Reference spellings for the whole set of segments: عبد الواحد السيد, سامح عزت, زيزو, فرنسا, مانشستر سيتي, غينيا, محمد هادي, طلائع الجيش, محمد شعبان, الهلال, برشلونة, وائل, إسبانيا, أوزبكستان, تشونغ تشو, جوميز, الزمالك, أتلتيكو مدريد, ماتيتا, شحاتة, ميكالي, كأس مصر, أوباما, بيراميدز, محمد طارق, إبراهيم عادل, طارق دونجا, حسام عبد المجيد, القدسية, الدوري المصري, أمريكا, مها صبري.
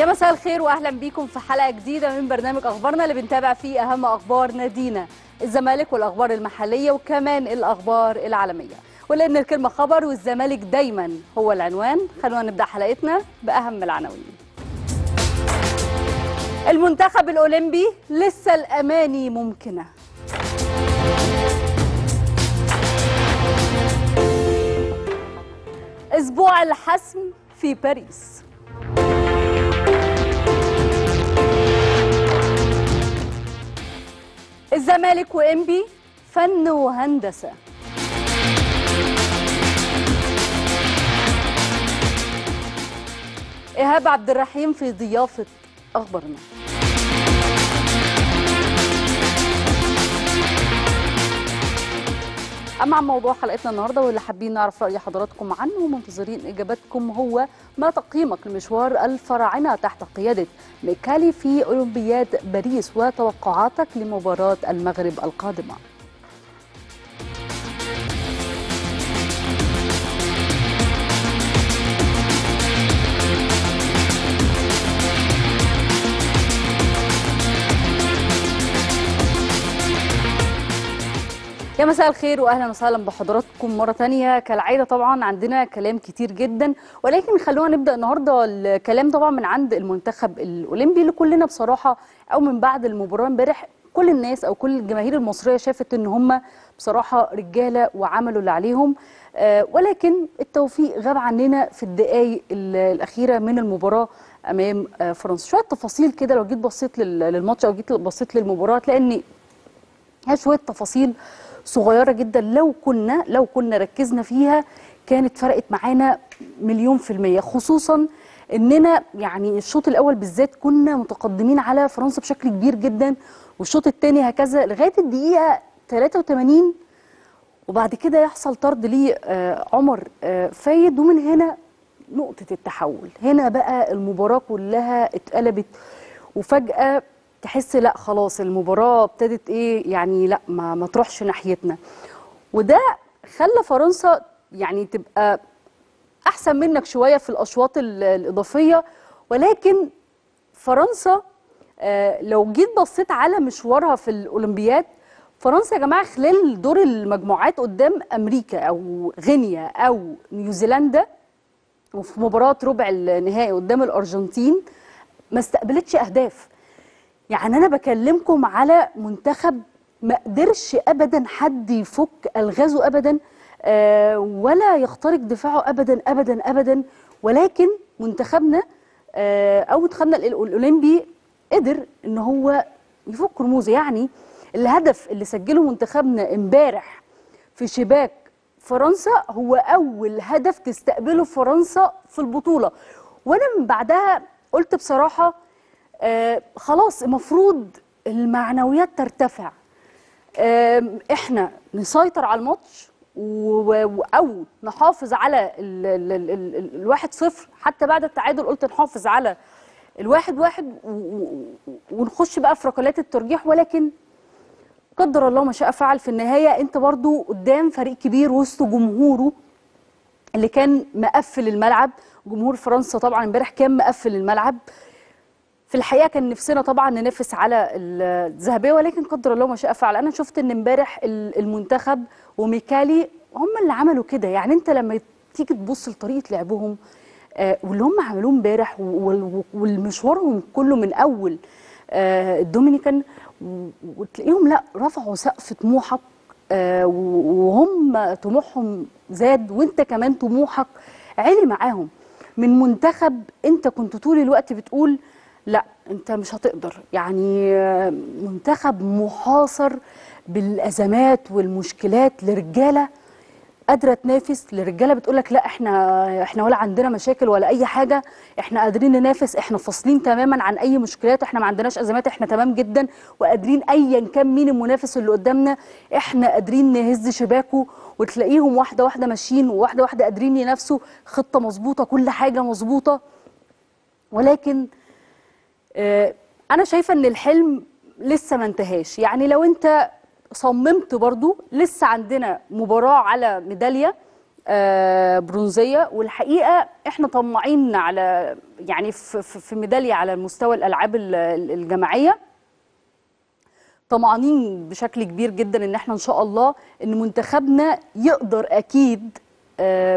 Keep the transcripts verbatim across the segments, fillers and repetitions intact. يا مساء الخير واهلا بيكم في حلقه جديده من برنامج اخبارنا اللي بنتابع فيه اهم اخبار نادينا الزمالك والاخبار المحليه وكمان الاخبار العالميه، ولان الكلمه خبر والزمالك دايما هو العنوان. خلونا نبدا حلقتنا باهم العناوين. المنتخب الاولمبي لسه الاماني ممكنه. اسبوع الحسم في باريس. الزمالك وأمبي فن وهندسة. إيهاب عبد الرحيم في ضيافة أخبارنا. أما عن موضوع حلقتنا النهارده واللي حابين نعرف رأي حضراتكم عنه ومنتظرين إجاباتكم هو: ما تقييمك لمشوار الفراعنة تحت قيادة ميكالي في أولمبياد باريس وتوقعاتك لمباراة المغرب القادمة؟ يا مساء الخير واهلا وسهلا بحضراتكم مره ثانيه. كالعاده طبعا عندنا كلام كتير جدا، ولكن خلونا نبدا النهارده الكلام طبعا من عند المنتخب الاولمبي اللي كلنا بصراحه او من بعد المباراه امبارح كل الناس او كل الجماهير المصريه شافت ان هم بصراحه رجاله وعملوا اللي عليهم، ولكن التوفيق غاب عننا في الدقائق الاخيره من المباراه امام فرنسا. شويه تفاصيل كده لو جيت بصيت للماتش او جيت بصيت للمباراه تلاقي ان شويه تفاصيل صغيرة جدا لو كنا لو كنا ركزنا فيها كانت فرقت معانا مليون في المية، خصوصا اننا يعني الشوط الاول بالذات كنا متقدمين على فرنسا بشكل كبير جدا، والشوط الثاني هكذا لغاية الدقيقة ثلاثة وثمانين، وبعد كده يحصل طرد ليه عمر فايد، ومن هنا نقطة التحول. هنا بقى المباراة كلها اتقلبت، وفجأة تحس لا خلاص المباراه ابتدت ايه يعني لا ما, ما تروحش ناحيتنا، وده خلى فرنسا يعني تبقى احسن منك شويه في الاشواط الاضافيه. ولكن فرنسا آه لو جيت بصيت على مشوارها في الاولمبياد، فرنسا يا جماعه خلال دور المجموعات قدام امريكا او غينيا او نيوزيلندا، وفي مباراه ربع النهائي قدام الارجنتين ما استقبلتش اهداف. يعني أنا بكلمكم على منتخب ما قدرش أبدا حد يفك ألغازه أبدا آه ولا يخترق دفاعه أبدا أبدا أبدا، ولكن منتخبنا آه أو منتخبنا الأولمبي قدر إن هو يفك رموزه. يعني الهدف اللي سجله منتخبنا امبارح في شباك فرنسا هو أول هدف تستقبله فرنسا في البطولة، وأنا من بعدها قلت بصراحة آه خلاص المفروض المعنويات ترتفع، آه احنا نسيطر على الماتش او نحافظ على الواحد صفر، حتى بعد التعادل قلت نحافظ على الواحد واحد ونخش بقى في ركلات الترجيح، ولكن قدر الله ما شاء فعل. في النهايه انت برضو قدام فريق كبير وسط جمهوره اللي كان مقفل الملعب، جمهور فرنسا طبعا امبارح كان مقفل الملعب. في الحقيقه كان نفسنا طبعا ننافس على الذهبيه، ولكن قدر الله ما شاء فعل. انا شفت ان امبارح المنتخب وميكالي هم اللي عملوا كده. يعني انت لما تيجي تبص لطريقه لعبهم آه واللي هم عملوه امبارح والمشوارهم كله من اول آه الدومينيكان، وتلاقيهم لا رفعوا سقف طموحك آه وهم طموحهم زاد، وانت كمان طموحك عالي معاهم من منتخب انت كنت طول الوقت بتقول لا انت مش هتقدر. يعني منتخب محاصر بالازمات والمشكلات لرجاله قادره تنافس، لرجاله بتقولك لا احنا احنا ولا عندنا مشاكل ولا اي حاجه، احنا قادرين ننافس، احنا فاصلين تماما عن اي مشكلات، احنا ما عندناش ازمات، احنا تمام جدا وقادرين ايا كان مين المنافس اللي قدامنا احنا قادرين نهز شباكه. وتلاقيهم واحده واحده ماشيين وواحده واحده قادرين ينافسوا، خطه مظبوطه، كل حاجه مظبوطه. ولكن أنا شايفة إن الحلم لسه ما انتهاش. يعني لو أنت صممت برضو لسه عندنا مباراة على ميدالية، برونزيه، والحقيقه احنا طماعين على يعني في ميداليه على مستوى الالعاب الجماعيه، طمعانين بشكل كبير جدا ان احنا ان شاء الله ان منتخبنا يقدر اكيد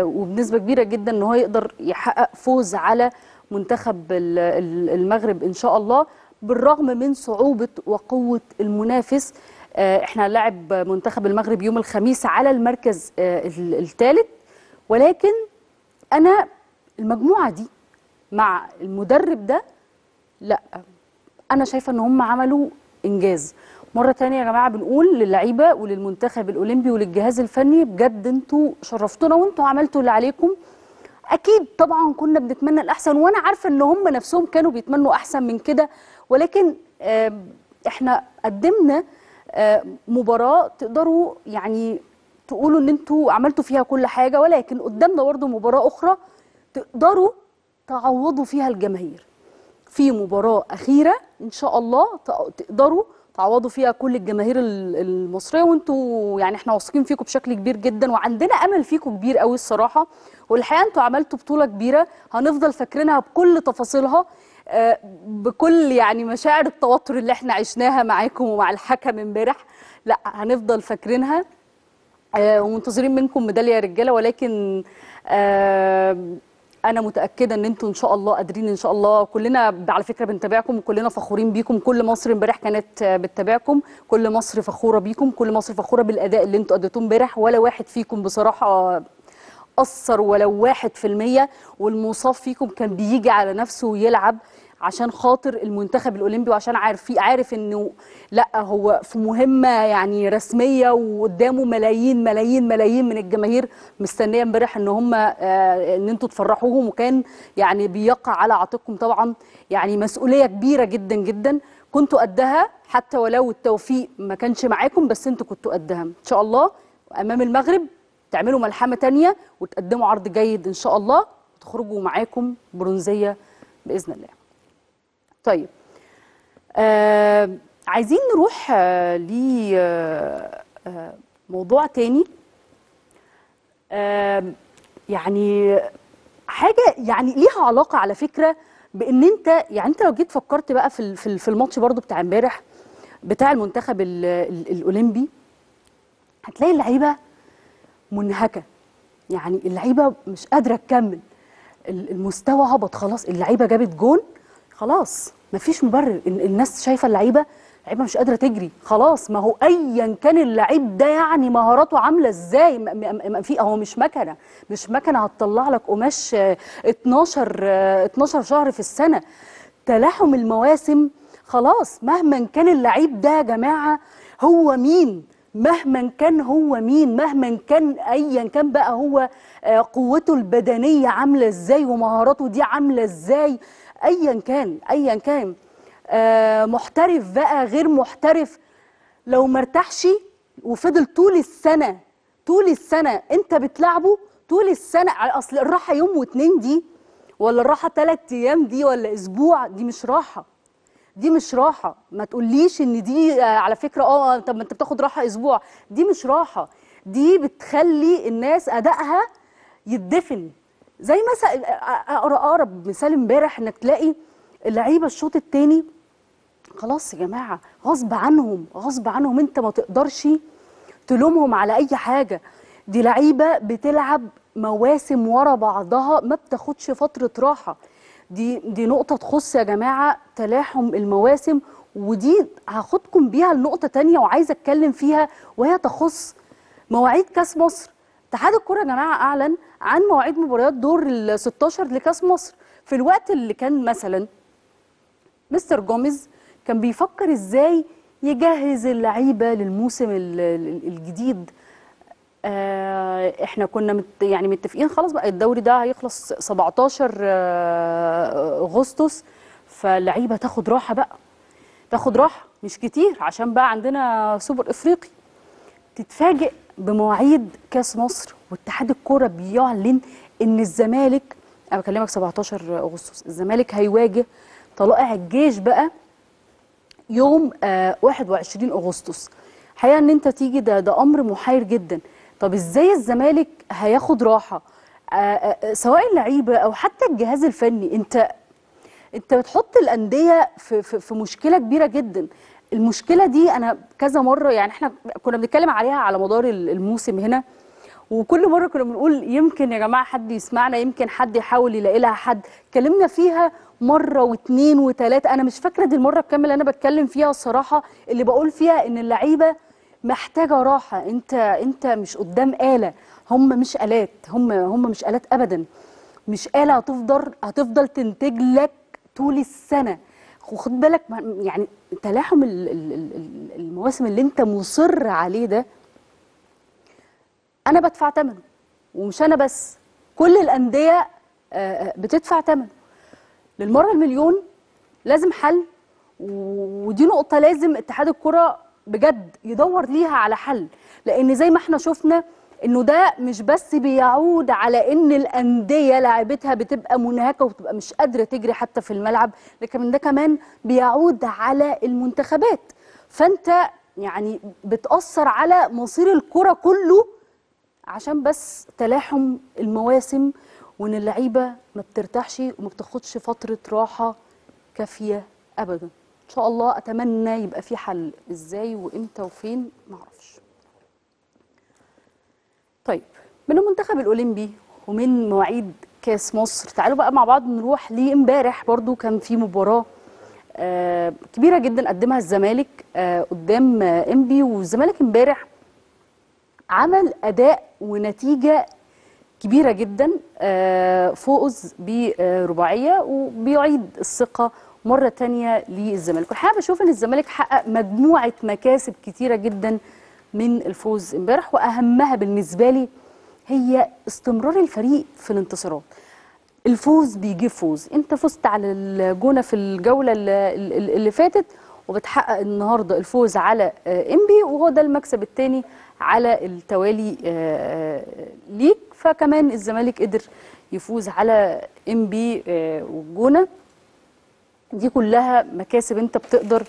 وبنسبه كبيره جدا ان هو يقدر يحقق فوز على منتخب المغرب ان شاء الله، بالرغم من صعوبه وقوه المنافس. احنا هنلاعب منتخب المغرب يوم الخميس على المركز الثالث، ولكن انا المجموعه دي مع المدرب ده لا، انا شايفه ان هم عملوا انجاز. مره ثانيه يا جماعه بنقول للعيبه وللمنتخب الاولمبي وللجهاز الفني، بجد انتوا شرفتونا وانتوا عملتوا اللي عليكم. اكيد طبعا كنا بنتمنى الاحسن، وانا عارفه ان هم نفسهم كانوا بيتمنوا احسن من كده، ولكن احنا قدمنا مباراة تقدروا يعني تقولوا ان انتوا عملتوا فيها كل حاجة، ولكن قدامنا برضه مباراة اخرى تقدروا تعوضوا فيها الجماهير. في مباراة اخيرة ان شاء الله تقدروا تعوضوا فيها كل الجماهير المصرية، وانتوا يعني احنا واثقين فيكم بشكل كبير جدا وعندنا امل فيكم كبير قوي الصراحة. والحقيقة انتوا عملتوا بطولة كبيرة هنفضل فاكرينها بكل تفاصيلها، بكل يعني مشاعر التوتر اللي احنا عشناها معاكم ومع الحكم امبارح، لا هنفضل فاكرينها ومنتظرين منكم ميداليه يا رجاله. ولكن انا متاكده ان انتم ان شاء الله قادرين ان شاء الله. كلنا على فكره بنتابعكم وكلنا فخورين بيكم، كل مصر امبارح كانت بتتابعكم، كل مصر فخوره بيكم، كل مصر فخوره بالاداء اللي انتم اديتوه امبارح. ولا واحد فيكم بصراحه قصر ولو واحد في المية، والمصاب فيكم كان بيجي على نفسه ويلعب عشان خاطر المنتخب الأولمبي، وعشان عارف عارف إنه لأ هو في مهمة يعني رسمية وقدامه ملايين ملايين ملايين من الجماهير مستنية امبارح إن هم آه إن أنتوا تفرحوهم، وكان يعني بيقع على عاتقكم طبعا يعني مسؤولية كبيرة جدا جدا، كنتوا قدها حتى ولو التوفيق ما كانش معاكم، بس أنتوا كنتوا قدها. إن شاء الله أمام المغرب تعملوا ملحمة تانية وتقدموا عرض جيد إن شاء الله، وتخرجوا معاكم برونزية بإذن الله. طيب آه عايزين نروح آه لموضوع آه تاني، آه يعني حاجة يعني ليها علاقة على فكرة بإن أنت يعني أنت لو جيت فكرت بقى في في الماتش برضو بتاع امبارح بتاع المنتخب ال ال الأولمبي، هتلاقي اللعيبة منهكه، يعني اللعيبه مش قادره تكمل، المستوى هبط خلاص، اللعيبه جابت جون خلاص مفيش مبرر، الناس شايفه اللعيبه اللعيبه مش قادره تجري خلاص. ما هو ايا كان اللعيب ده يعني مهاراته عامله ازاي، في هو مش مكنه مش مكنه هتطلع لك قماش اتناشر اتناشر شهر في السنه، تلاحم المواسم خلاص. مهما كان اللعيب ده يا جماعه هو مين، مهما كان هو مين، مهما كان ايا كان بقى هو قوته البدنيه عامله ازاي ومهاراته دي عامله ازاي، ايا كان ايا كان محترف بقى غير محترف، لو ما ارتاحش وفضل طول السنه طول السنه انت بتلعبه طول السنه، اصل الراحه يوم واتنين دي ولا الراحه تلات ايام دي ولا اسبوع دي مش راحه، دي مش راحة. ما تقوليش ان دي على فكرة اه طب ما انت بتاخد راحة اسبوع، دي مش راحة، دي بتخلي الناس ادائها يتدفن. زي مثلا اقرب مثال امبارح انك تلاقي اللعيبة الشوط التاني خلاص يا جماعة غصب عنهم غصب عنهم، انت ما تقدرش تلومهم على اي حاجة، دي لعيبة بتلعب مواسم ورا بعضها ما بتاخدش فترة راحة، دي دي نقطة تخص يا جماعة تلاحم المواسم. ودي هاخدكم بيها لنقطة تانية وعايزة اتكلم فيها، وهي تخص مواعيد كاس مصر. اتحاد الكرة يا جماعة اعلن عن مواعيد مباريات دور ال ستاشر لكاس مصر. في الوقت اللي كان مثلا مستر جوميز كان بيفكر ازاي يجهز اللعيبة للموسم الجديد، احنا كنا مت يعني متفقين خلاص بقى الدوري ده هيخلص سبعتاشر اغسطس، فاللعيبه تاخد راحه بقى، تاخد راحه مش كتير عشان بقى عندنا سوبر افريقي. تتفاجئ بمواعيد كاس مصر واتحاد الكوره بيعلن ان الزمالك، انا بكلمك سبعتاشر اغسطس، الزمالك هيواجه طلائع الجيش بقى يوم واحد وعشرين اغسطس. حقيقه ان انت تيجي ده ده امر محير جدا. طب ازاي الزمالك هياخد راحه، سواء اللعيبه او حتى الجهاز الفني. انت انت بتحط الانديه في في مشكله كبيره جدا. المشكله دي انا كذا مره يعني احنا كنا بنتكلم عليها على مدار الموسم هنا، وكل مره كنا بنقول يمكن يا جماعه حد يسمعنا، يمكن حد يحاول يلاقي لها حد. اتكلمنا فيها مره واثنين وثلاثه، انا مش فاكره دي المره الكامله اللي انا بتكلم فيها الصراحه، اللي بقول فيها ان اللعيبه محتاجه راحه. انت انت مش قدام آلة، هم مش آلات، هم هم مش آلات ابدا، مش آلة هتفضل هتفضل تنتج لك طول السنه. وخد بالك يعني تلاحم المواسم اللي انت مصر عليه ده انا بدفع ثمنه، ومش انا بس، كل الانديه بتدفع ثمنه. للمره المليون لازم حل، ودي نقطه لازم اتحاد الكره بجد يدور ليها على حل، لان زي ما احنا شفنا انه ده مش بس بيعود على ان الانديه لاعبتها بتبقى منهكه وبتبقى مش قادره تجري حتى في الملعب، لكن ده كمان بيعود على المنتخبات. فانت يعني بتاثر على مصير الكره كله عشان بس تلاحم المواسم، وان اللعيبه ما بترتاحش وما بتاخدش فتره راحه كافيه ابدا. ان شاء الله اتمنى يبقى في حل، ازاي وامتى وفين ما اعرفش. طيب، من المنتخب الاولمبي ومن مواعيد كاس مصر تعالوا بقى مع بعض نروح لامبارح. برضو كان في مباراه آه كبيره جدا قدمها الزمالك آه قدام آه أمبي، والزمالك امبارح عمل اداء ونتيجه كبيره جدا، آه فوز برباعيه وبيعيد الثقه مره ثانيه للزمالك. والحقيقه بشوف ان الزمالك حقق مجموعه مكاسب كتيره جدا من الفوز امبارح، واهمها بالنسبه لي هي استمرار الفريق في الانتصارات. الفوز بيجيب فوز، انت فزت على الجونه في الجوله اللي فاتت وبتحقق النهارده الفوز على أمبي، وهو ده المكسب الثاني على التوالي ليك. فكمان الزمالك قدر يفوز على أمبي والجونه، دي كلها مكاسب انت بتقدر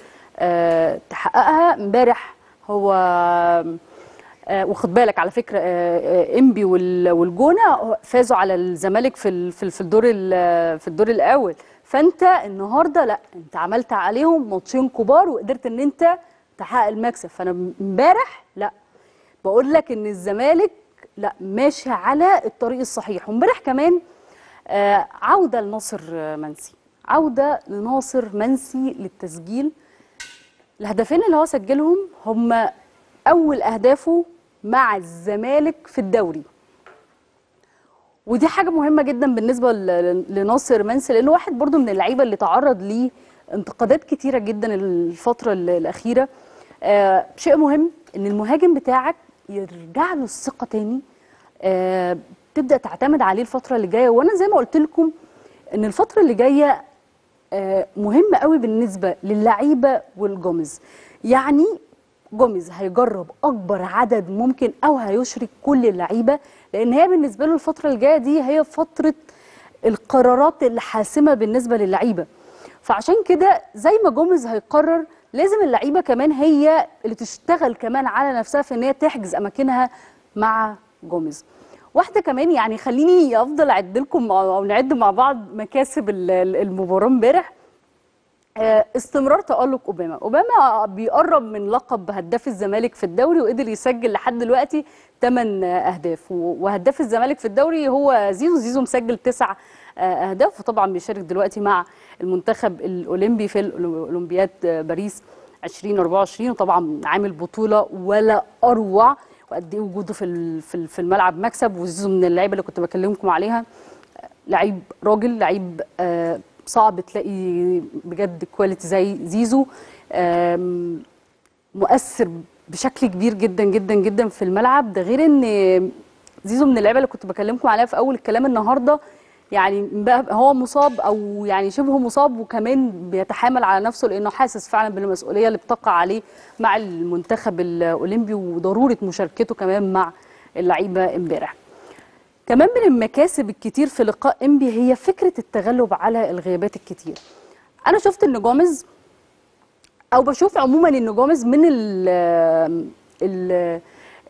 تحققها. امبارح هو وخد بالك على فكره أمبي والجونه فازوا على الزمالك في في الدور في الدور الاول، فانت النهارده لا انت عملت عليهم ماتشين كبار وقدرت ان انت تحقق المكسب. فانا امبارح لا بقول لك ان الزمالك لا ماشي على الطريق الصحيح. وامبارح كمان عوده لناصر منسي، عوده لناصر منسي للتسجيل. الهدفين اللي هو سجلهم هم اول اهدافه مع الزمالك في الدوري، ودي حاجه مهمه جدا بالنسبه لناصر منسي، لانه واحد برضو من اللعيبه اللي تعرض ليه انتقادات كتيره جدا الفتره الاخيره. آه شيء مهم ان المهاجم بتاعك يرجع له الثقه تاني، آه تبدا تعتمد عليه الفتره اللي جايه. وانا زي ما قلت لكم ان الفتره اللي جايه آه مهمه قوي بالنسبه للعيبه والجوميز. يعني جوميز هيجرب اكبر عدد ممكن او هيشرك كل اللعيبه، لان هي بالنسبه له الفتره الجايه دي هي فتره القرارات الحاسمه بالنسبه للعيبه. فعشان كده زي ما جوميز هيقرر لازم اللعيبه كمان هي اللي تشتغل كمان على نفسها في ان هي تحجز اماكنها مع جوميز. واحده كمان يعني خليني افضل اعد لكم او نعد مع بعض مكاسب المباراه امبارح. استمرار تألق أوباما، أوباما بيقرب من لقب هداف الزمالك في الدوري وقدر يسجل لحد دلوقتي ثمانية أهداف، وهداف الزمالك في الدوري هو زيزو، زيزو مسجل تسعة أهداف، وطبعا بيشارك دلوقتي مع المنتخب الأولمبي في الأولمبياد باريس ألفين وأربعة وعشرين، وطبعا عامل بطولة ولا أروع، وقد إيه وجوده في في الملعب مكسب. وزيزو من اللعيبة اللي كنت بكلمكم عليها، لعيب راجل، لعيب آه صعب تلاقي بجد كواليتي زي زيزو، مؤثر بشكل كبير جدا جدا جدا في الملعب. ده غير ان زيزو من اللعيبه اللي كنت بكلمكم عليها في اول الكلام النهارده، يعني هو مصاب او يعني شبه مصاب وكمان بيتحامل على نفسه، لانه حاسس فعلا بالمسؤوليه اللي بتقع عليه مع المنتخب الاولمبي وضروره مشاركته كمان مع اللعيبه امبارح. كمان من المكاسب الكتير في لقاء أمبي هي فكرة التغلب على الغيابات الكتير. أنا شفت إن جوميز، أو بشوف عموما إن جوميز من ال ال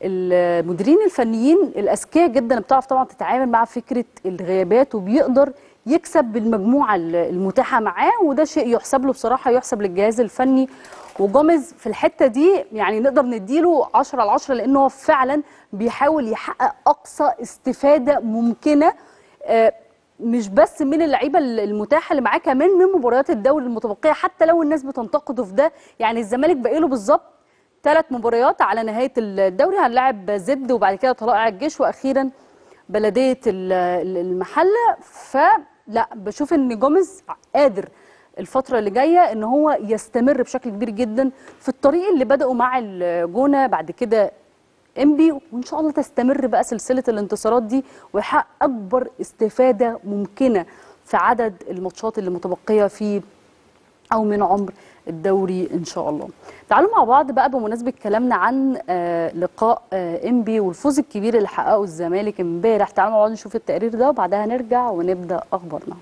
المديرين الفنيين الاذكياء جدا بتعرف طبعا تتعامل مع فكره الغيابات وبيقدر يكسب بالمجموعه المتاحه معاه، وده شيء يحسب له بصراحه، يحسب للجهاز الفني. وجوميز في الحته دي يعني نقدر نديله عشرة على عشرة لان هو فعلا بيحاول يحقق اقصى استفاده ممكنه مش بس من اللعيبه المتاحه اللي معاه، كمان من مباريات الدوري المتبقيه حتى لو الناس بتنتقده في ده. يعني الزمالك بقى له بالظبط ثلاث مباريات على نهايه الدوري، هنلاعب زد وبعد كده طلائع الجيش واخيرا بلديه المحله. فلا بشوف ان جوميز قادر الفتره اللي جايه ان هو يستمر بشكل كبير جدا في الطريق اللي بداوا مع الجونه بعد كده أمبي، وان شاء الله تستمر بقى سلسله الانتصارات دي ويحقق اكبر استفاده ممكنه في عدد الماتشات اللي متبقيه في او من عمر الدوري ان شاء الله. تعالوا مع بعض بقى بمناسبه كلامنا عن لقاء أمبي والفوز الكبير اللي حققه الزمالك امبارح، تعالوا مع بعض نشوف التقرير ده وبعدها نرجع ونبدا اخبارنا.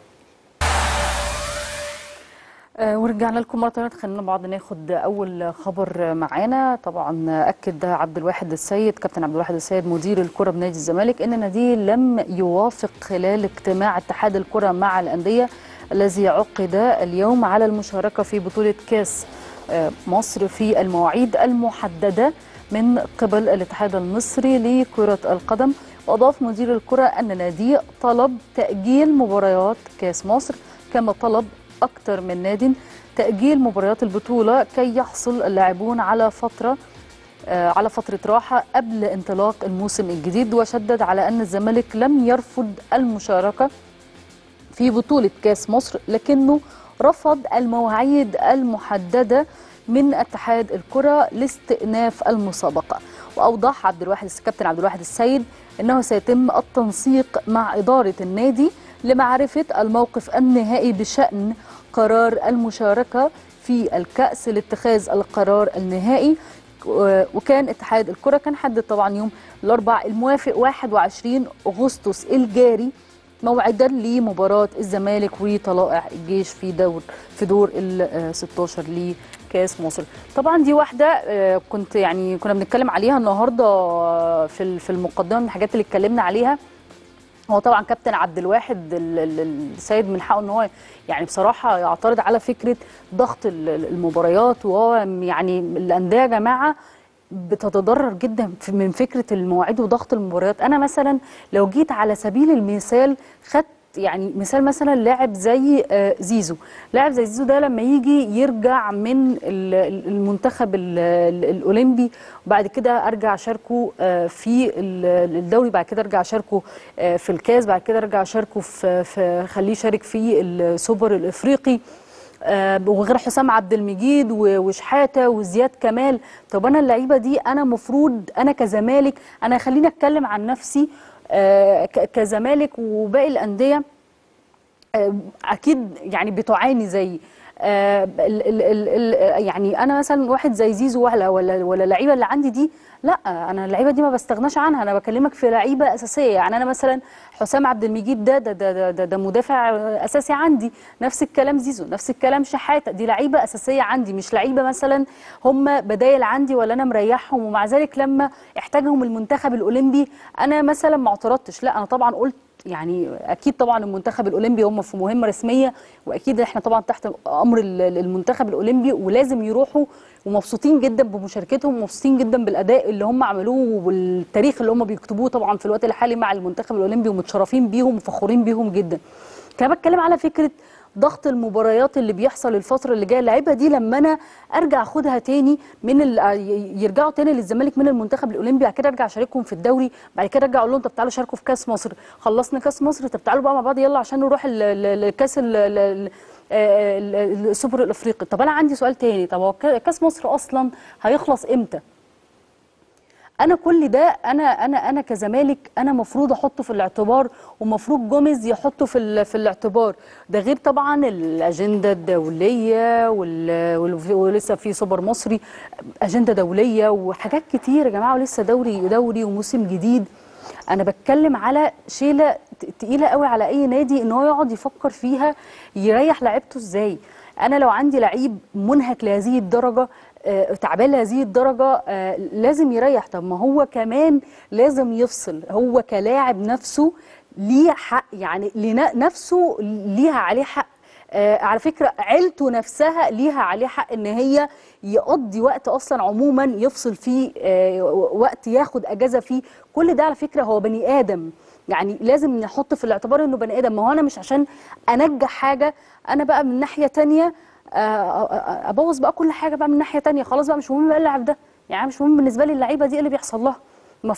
ورجعنا لكم مره ثانيه، خلينا بعض ناخد اول خبر معانا. طبعا اكد عبد الواحد السيد كابتن عبد الواحد السيد مدير الكره بنادي الزمالك ان ناديه لم يوافق خلال اجتماع اتحاد الكره مع الانديه الذي عقد اليوم على المشاركه في بطوله كاس مصر في المواعيد المحدده من قبل الاتحاد المصري لكره القدم. واضاف مدير الكره ان ناديه طلب تاجيل مباريات كاس مصر كما طلب أكثر من ناد تأجيل مباريات البطولة كي يحصل اللاعبون على فترة على فترة راحة قبل انطلاق الموسم الجديد. وشدد على أن الزمالك لم يرفض المشاركة في بطولة كأس مصر لكنه رفض المواعيد المحددة من اتحاد الكرة لاستئناف المسابقة. وأوضح عبد الواحد كابتن عبد الواحد السيد أنه سيتم التنسيق مع إدارة النادي لمعرفة الموقف النهائي بشأن قرار المشاركة في الكأس لاتخاذ القرار النهائي. وكان اتحاد الكرة كان حدد طبعا يوم الأربعاء الموافق واحد وعشرين أغسطس الجاري موعدا لمباراة الزمالك وطلائع الجيش في دور في دور ال ستاشر لكأس مصر. طبعا دي واحدة كنت يعني كنا بنتكلم عليها النهارده في في المقدمة، من الحاجات اللي اتكلمنا عليها هو طبعا كابتن عبد الواحد السيد من حقه ان هو يعني بصراحه يعترض على فكره ضغط المباريات، وهو يعني الانديه يا جماعه بتتضرر جدا من فكره المواعيد وضغط المباريات. انا مثلا لو جيت على سبيل المثال خدت يعني مثال مثلا لاعب زي زيزو، لاعب زي زيزو ده لما يجي يرجع من المنتخب الاولمبي وبعد كده ارجع اشاركه في الدوري، بعد كده ارجع اشاركه في الكاس، بعد كده ارجع اشاركه في خليه يشارك في السوبر الافريقي، وغير حسام عبد المجيد وشحاتة وزياد كمال. طب انا اللعيبه دي انا مفروض انا كزمالك، انا خليني اتكلم عن نفسي كزمالك وباقي الانديه اكيد يعني بتعاني زي يعني انا مثلا واحد زي زيزو ولا ولا اللعيبه اللي عندي دي، لا انا اللعيبه دي ما بستغناش عنها، انا بكلمك في لعيبه اساسيه. يعني انا مثلا حسام عبد المجيد ده ده ده, ده, ده مدافع اساسي عندي، نفس الكلام زيزو، نفس الكلام شحاته، دي لعيبه اساسيه عندي مش لعيبه مثلا هم بدايل عندي ولا انا مريحهم. ومع ذلك لما احتاجهم المنتخب الاولمبي انا مثلا ما اعترضتش، لا انا طبعا قلت يعني اكيد طبعا المنتخب الاولمبي هم في مهمه رسميه واكيد احنا طبعا تحت امر المنتخب الاولمبي ولازم يروحوا، ومبسوطين جدا بمشاركتهم ومبسوطين جدا بالاداء اللي هم عملوه والتاريخ اللي هم بيكتبوه طبعا في الوقت الحالي مع المنتخب الاولمبي، ومتشرفين بيهم وفخورين بيهم جدا. كان بتكلم على فكره ضغط المباريات اللي بيحصل الفتره اللي جايه، اللعيبه دي لما انا ارجع اخدها تاني من ال... يرجعوا تاني للزمالك من المنتخب الاولمبي، بعد كده ارجع اشاركهم في الدوري، بعد كده ارجع اقول لهم طب تعالوا شاركوا في كاس مصر، خلصنا كاس مصر طب تعالوا بقى مع بعض يلا عشان نروح الكاس السوبر الافريقي. طب انا عندي سؤال تاني، طب هو كاس مصر اصلا هيخلص امتى؟ انا كل ده انا انا انا كزمالك انا المفروض احطه في الاعتبار، ومفروض جوميز يحطه في في الاعتبار، ده غير طبعا الاجنده الدوليه ولسه في سوبر مصري، اجنده دوليه وحاجات كتير يا جماعه، ولسه دوري دوري وموسم جديد. انا بتكلم على شيله تقيله قوي على اي نادي ان هو يقعد يفكر فيها يريح لعيبته ازاي. انا لو عندي لعيب منهك لهذه الدرجه تعبان لهذه الدرجه لازم يريح. طب ما هو كمان لازم يفصل، هو كلاعب نفسه ليه حق، يعني نفسه ليها عليه حق، على فكره عيلته نفسها ليها عليه حق ان هي يقضي وقت اصلا عموما يفصل فيه، وقت ياخد اجازه فيه. كل ده على فكره هو بني ادم، يعني لازم نحط في الاعتبار انه بني ادم. ما هو انا مش عشان انجح حاجه انا بقى من ناحيه ثانيه ابوظ بقى كل حاجه بقى من ناحيه ثانيه، خلاص بقى مش مهم بقى اللاعب ده، يعني مش مهم بالنسبه لي اللعيبه دي اللي بيحصل لها،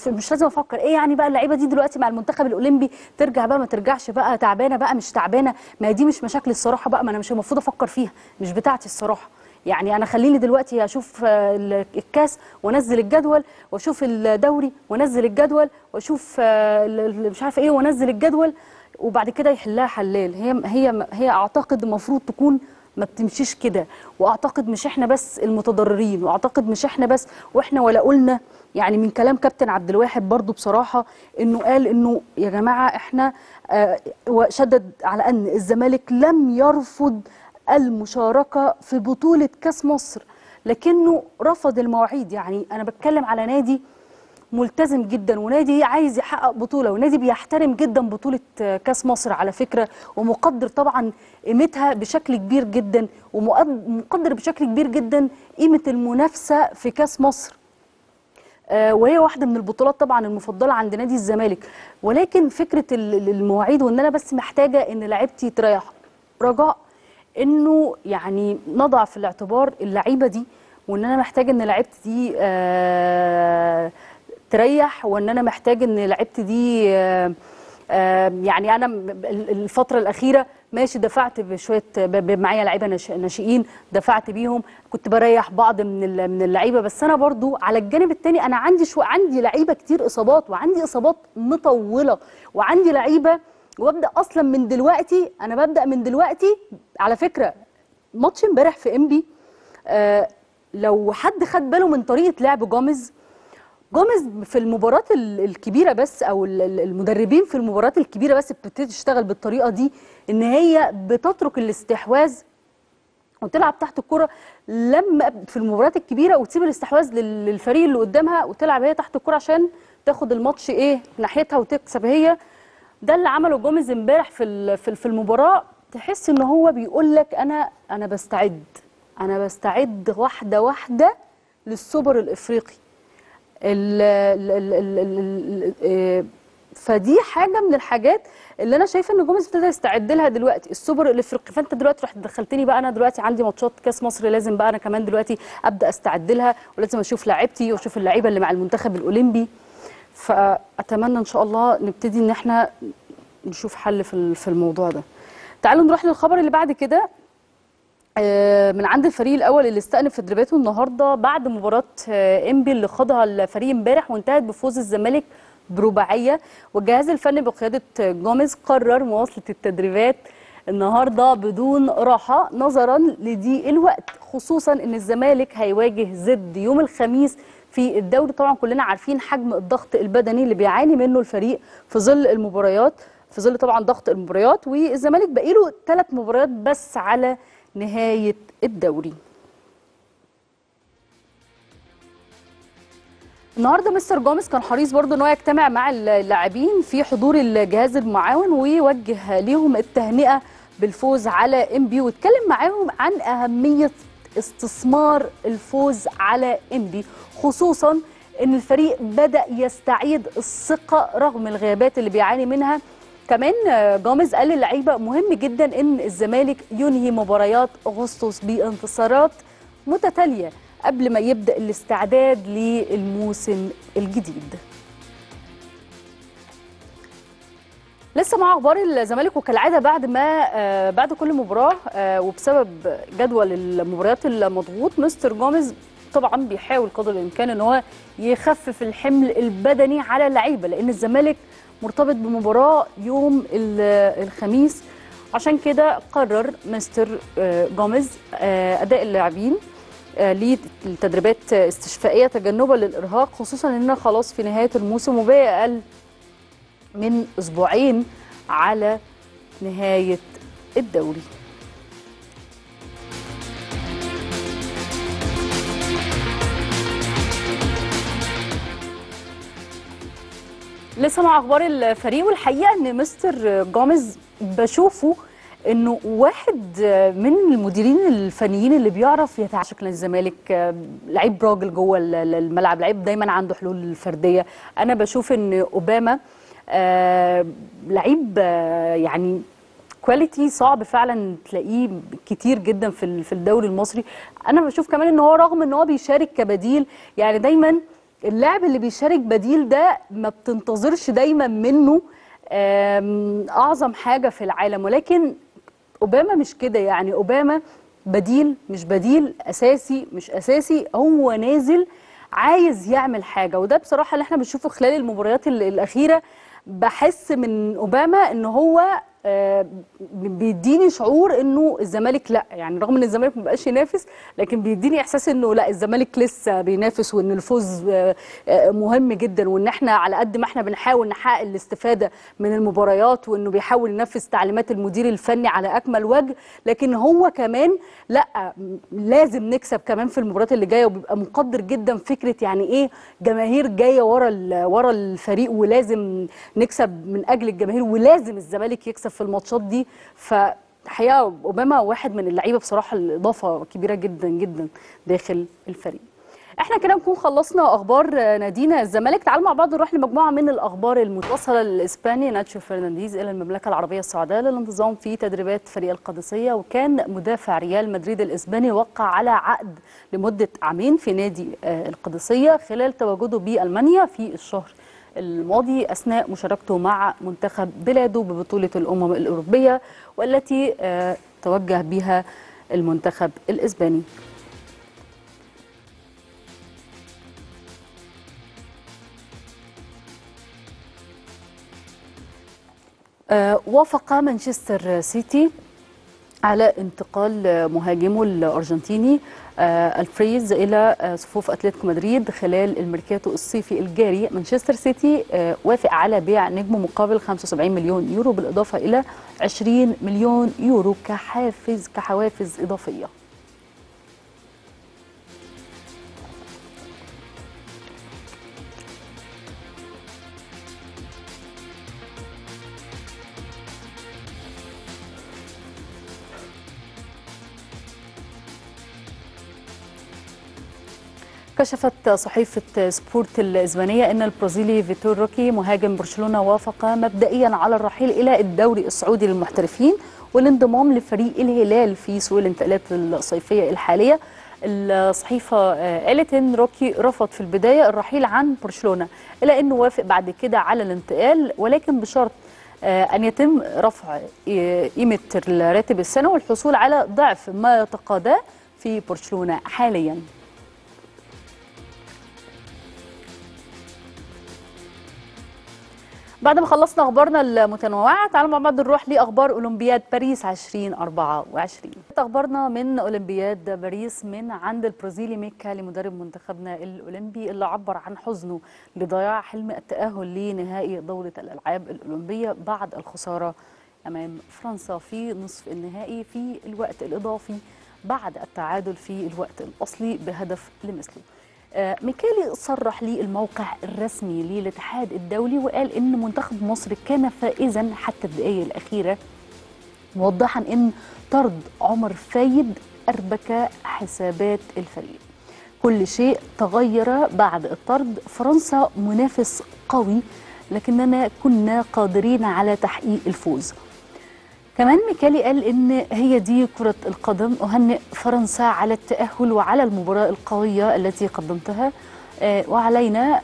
مش لازم افكر ايه يعني بقى اللعيبه دي دلوقتي مع المنتخب الاولمبي ترجع بقى ما ترجعش بقى، تعبانه بقى مش تعبانه، ما دي مش مشاكل الصراحه بقى، ما انا مش المفروض افكر فيها، مش بتاعتي الصراحه، يعني انا خليني دلوقتي اشوف الكاس وانزل الجدول، واشوف الدوري وانزل الجدول، واشوف مش عارفه ايه وانزل الجدول، وبعد كده يحلها حلال. هي هي هي اعتقد المفروض تكون ما بتمشيش كده، واعتقد مش احنا بس المتضررين، واعتقد مش احنا بس، واحنا ولا قلنا يعني من كلام كابتن عبد الواحد برضو بصراحه انه قال انه يا جماعه احنا آه وشدد على ان الزمالك لم يرفض المشاركه في بطوله كاس مصر لكنه رفض المواعيد. يعني انا بتكلم على نادي ملتزم جدا، ونادي عايز يحقق بطوله، ونادي بيحترم جدا بطوله كاس مصر على فكره، ومقدر طبعا قيمتها بشكل كبير جدا، ومقدر بشكل كبير جدا قيمه المنافسه في كاس مصر، وهي واحده من البطولات طبعا المفضله عند نادي الزمالك. ولكن فكره المواعيد وان انا بس محتاجه ان لعيبتي تريح، رجاء انه يعني نضع في الاعتبار اللعيبه دي، وان انا محتاجه ان لعيبتي دي آه تريح، وان انا محتاج ان لعبت دي آآ آآ يعني انا الفتره الاخيره ماشي دفعت بشويه، معايا لعيبه ناشئين دفعت بيهم، كنت بريح بعض من من اللعيبه، بس انا برضو على الجانب الثاني انا عندي شو عندي لعيبه كتير اصابات، وعندي اصابات مطوله، وعندي لعيبه، وابدا اصلا من دلوقتي، انا ببدا من دلوقتي على فكره. ماتش امبارح في امبي لو حد خد باله من طريقه لعب جوميز، جوميز في المباراه الكبيره بس، او المدربين في المباراه الكبيره بس بتبتدي تشتغل بالطريقه دي، ان هي بتترك الاستحواذ وتلعب تحت الكره لما في المباريات الكبيره، وتسيب الاستحواذ للفريق اللي قدامها وتلعب هي تحت الكره عشان تاخد الماتش ايه ناحيتها وتكسب هي. ده اللي عمله جوميز امبارح في في المباراه. تحس ان هو بيقول لك انا انا بستعد، انا بستعد واحده واحده للسوبر الافريقي. ال ال ال ال ال فدي حاجه من الحاجات اللي انا شايفه ان جوميز ابتدى يستعد لها دلوقتي، السوبر الافريقي. فانت دلوقتي رحت دخلتني بقى انا دلوقتي عندي ماتشات كاس مصر، لازم بقى انا كمان دلوقتي ابدا استعد لها، ولازم اشوف لاعبتي واشوف اللعيبه اللي مع المنتخب الاولمبي. فاتمنى ان شاء الله نبتدي ان احنا نشوف حل في الموضوع ده. تعالوا نروح للخبر اللي بعد كده من عند الفريق الاول اللي استأنف تدريباته النهارده بعد مباراه امبي اللي خاضها الفريق امبارح وانتهت بفوز الزمالك برباعيه. والجهاز الفني بقياده جوميز قرر مواصله التدريبات النهارده بدون راحه نظرا لضيق الوقت، خصوصا ان الزمالك هيواجه زد يوم الخميس في الدوري. طبعا كلنا عارفين حجم الضغط البدني اللي بيعاني منه الفريق في ظل المباريات، في ظل طبعا ضغط المباريات، والزمالك بقيله ثلاث مباريات بس على نهاية الدوري. النهارده مستر جوميز كان حريص برضه ان هو يجتمع مع اللاعبين في حضور الجهاز المعاون ويوجه ليهم التهنئه بالفوز على امبي، واتكلم معاهم عن اهميه استثمار الفوز على امبي، خصوصا ان الفريق بدا يستعيد الثقه رغم الغيابات اللي بيعاني منها. كمان جوميز قال للعيبه مهم جدا ان الزمالك ينهي مباريات اغسطس بانتصارات متتاليه قبل ما يبدا الاستعداد للموسم الجديد. لسه مع اخبار الزمالك، وكالعاده بعد ما بعد كل مباراه وبسبب جدول المباريات المضغوط مستر جوميز طبعا بيحاول قدر الامكان ان هو يخفف الحمل البدني على اللعيبه، لان الزمالك مرتبط بمباراة يوم الخميس. عشان كده قرر مستر جوميز أداء اللاعبين لتدريبات استشفائية تجنبا للإرهاق، خصوصا أننا خلاص في نهاية الموسم وباقي أقل من أسبوعين على نهاية الدوري. لسه مع اخبار الفريق. والحقيقه ان مستر جوميز بشوفه انه واحد من المديرين الفنيين اللي بيعرف يتعامل شكل الزمالك، لعيب راجل جوه الملعب، لعيب دايما عنده حلول فرديه. انا بشوف ان اوباما آه لعيب آه يعني كواليتي صعب فعلا تلاقيه كتير جدا في في الدوري المصري. انا بشوف كمان ان هو رغم ان هو بيشارك كبديل، يعني دايما اللاعب اللي بيشارك بديل ده ما بتنتظرش دايما منه اعظم حاجه في العالم، ولكن اوباما مش كده. يعني اوباما بديل مش بديل، اساسي مش اساسي، هو نازل عايز يعمل حاجه. وده بصراحه اللي احنا بنشوفه خلال المباريات الاخيره. بحس من اوباما ان هو بيديني شعور انه الزمالك لا، يعني رغم ان الزمالك مبقاش ينافس، لكن بيديني احساس انه لا، الزمالك لسه بينافس، وان الفوز مهم جدا، وان احنا على قد ما احنا بنحاول نحقق الاستفاده من المباريات، وانه بيحاول ينفذ تعليمات المدير الفني على اكمل وجه، لكن هو كمان لا، لازم نكسب كمان في المباريات اللي جايه. وبيبقى مقدر جدا فكره يعني ايه جماهير جايه ورا ورا الفريق، ولازم نكسب من اجل الجماهير، ولازم الزمالك يكسب في الماتشات دي. فالحقيقه اوباما واحد من اللعيبه بصراحه الاضافه كبيره جدا جدا داخل الفريق. احنا كده نكون خلصنا اخبار نادينا الزمالك. تعالوا مع بعض نروح لمجموعه من الاخبار المتصله. الاسباني ناتشو فرنانديز الى المملكه العربيه السعوديه للانتظام في تدريبات فريق القدسيه، وكان مدافع ريال مدريد الاسباني وقع على عقد لمده عامين في نادي القدسيه خلال تواجده بالمانيا في الشهر الماضي أثناء مشاركته مع منتخب بلاده ببطولة الأمم الأوروبية، والتي توجه بها المنتخب الإسباني. وافق مانشستر سيتي على انتقال مهاجمه الأرجنتيني الفريز إلى صفوف أتلتيكو مدريد خلال الميركاتو الصيفي الجاري. مانشستر سيتي وافق على بيع نجمه مقابل خمسة وسبعين مليون يورو، بالإضافة إلى عشرين مليون يورو كحافز كحوافز إضافية. كشفت صحيفة سبورت الإسبانية أن البرازيلي فيتور روكي مهاجم برشلونة وافق مبدئيا على الرحيل إلى الدوري السعودي للمحترفين والانضمام لفريق الهلال في سوق الانتقالات الصيفية الحالية. الصحيفة قالت أن روكي رفض في البداية الرحيل عن برشلونة، إلا أنه وافق بعد كده على الانتقال، ولكن بشرط أن يتم رفع قيمة الراتب السنوي والحصول على ضعف ما يتقاضاه في برشلونة حاليا. بعد ما خلصنا اخبارنا المتنوعه تعالوا مع بعض نروح لاخبار اولمبياد باريس ألفين وأربعة وعشرين. اخبارنا من اولمبياد باريس من عند البرازيلي ميكالي مدرب منتخبنا الاولمبي، اللي عبر عن حزنه لضياع حلم التاهل لنهائي دوره الالعاب الاولمبيه بعد الخساره امام فرنسا في نصف النهائي في الوقت الاضافي بعد التعادل في الوقت الاصلي بهدف لمثله. ميكالي صرح للموقع الرسمي للاتحاد الدولي وقال إن منتخب مصر كان فائزا حتى الدقائق الأخيرة، موضحا إن طرد عمر فايد أربك حسابات الفريق. كل شيء تغير بعد الطرد، فرنسا منافس قوي لكننا كنا قادرين على تحقيق الفوز. كمان ميكالي قال إن هي دي كرة القدم، أهنئ فرنسا على التأهل وعلى المباراة القوية التي قدمتها، وعلينا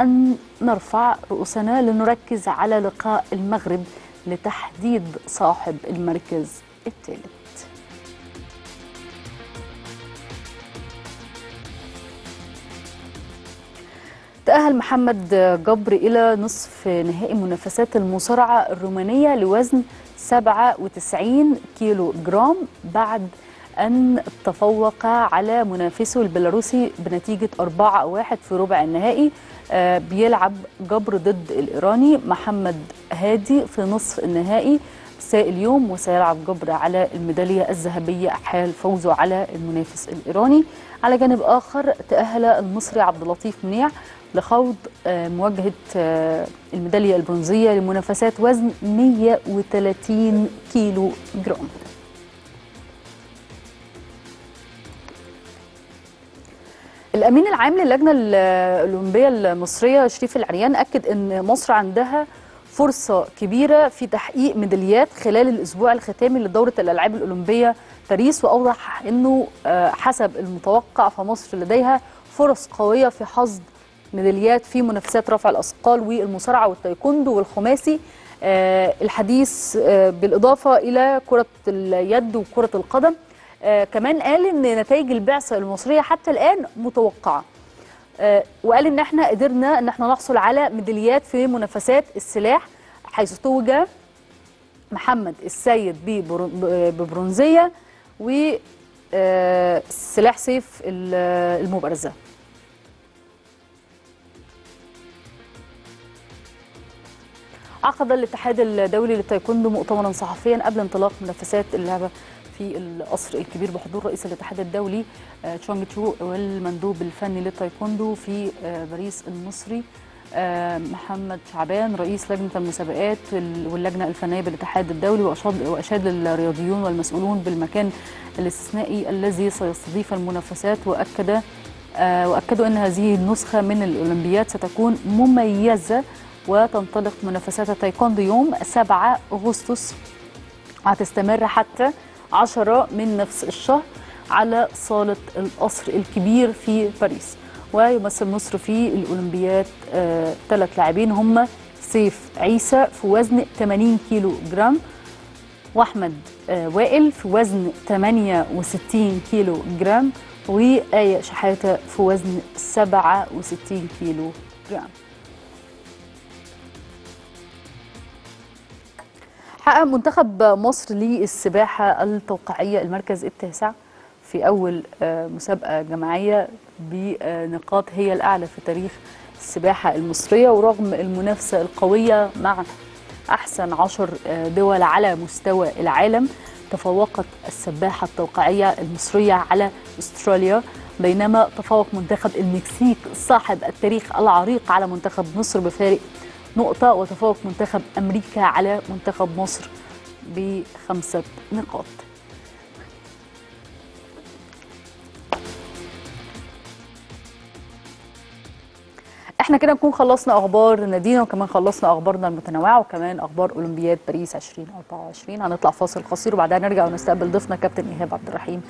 أن نرفع رؤوسنا لنركز على لقاء المغرب لتحديد صاحب المركز الثالث. تأهل محمد جبر إلى نصف نهائي منافسات المصارعة الرومانية لوزن سبعة وتسعين كيلو جرام بعد أن تفوق على منافسه البيلاروسي بنتيجة أربعة واحد في ربع النهائي. بيلعب جبر ضد الإيراني محمد هادي في نصف النهائي مساء اليوم، وسيلعب جبر على الميدالية الذهبية حال فوزه على المنافس الإيراني. على جانب آخر تأهل المصري عبد اللطيف منيع لخوض مواجهة الميدالية البرونزية لمنافسات وزن مئة وثلاثين كيلو جرام. الأمين العام للجنة الأولمبية المصرية شريف العريان أكد أن مصر عندها فرصة كبيرة في تحقيق ميداليات خلال الأسبوع الختامي لدورة الألعاب الأولمبية باريس، وأوضح أنه حسب المتوقع فمصر لديها فرص قوية في حصد ميداليات في منافسات رفع الأثقال والمصارعة والتايكوندو والخماسي، الحديث بالإضافة إلى كرة اليد وكرة القدم. آه كمان قال ان نتائج البعثه المصريه حتى الان متوقعه، آه وقال ان احنا قدرنا ان احنا نحصل على ميداليات في منافسات السلاح، حيث توج محمد السيد ببرونزيه وسلاح سيف المبارزه. عقد الاتحاد الدولي للتايكوندو مؤتمرا صحفيا قبل انطلاق منافسات اللعبه في القصر الكبير بحضور رئيس الاتحاد الدولي تشونغ تشو والمندوب الفني للتايكوندو في باريس المصري محمد شعبان رئيس لجنه المسابقات واللجنه الفنيه بالاتحاد الدولي، واشاد الرياضيون والمسؤولون بالمكان الاستثنائي الذي سيستضيف المنافسات، واكد واكدوا ان هذه النسخه من الاولمبياد ستكون مميزه، وتنطلق منافسات التايكوندو يوم سبعة أغسطس وهتستمر حتى عشرة من نفس الشهر على صالة القصر الكبير في باريس. ويمثل مصر في الأولمبياد آه ثلاث لاعبين هم سيف عيسى في وزن ثمانين كيلو جرام، وأحمد آه وائل في وزن ثمانية وستين كيلو جرام، وآية شحاتة في وزن سبعة وستين كيلو جرام. حقق منتخب مصر للسباحة التوقيعية المركز التاسع في أول مسابقة جماعية بنقاط هي الأعلى في تاريخ السباحة المصرية، ورغم المنافسة القوية مع أحسن عشر دول على مستوى العالم تفوقت السباحة التوقيعية المصرية على أستراليا، بينما تفوق منتخب المكسيك صاحب التاريخ العريق على منتخب مصر بفارق نقطة، وتفوق منتخب أمريكا على منتخب مصر بخمسة نقاط. احنا كده نكون خلصنا أخبار نادينا، وكمان خلصنا أخبارنا المتنوعة، وكمان أخبار أولمبياد باريس ألفين وأربعة وعشرين. هنطلع فاصل قصير وبعدها نرجع ونستقبل ضيفنا كابتن إيهاب عبد الرحيم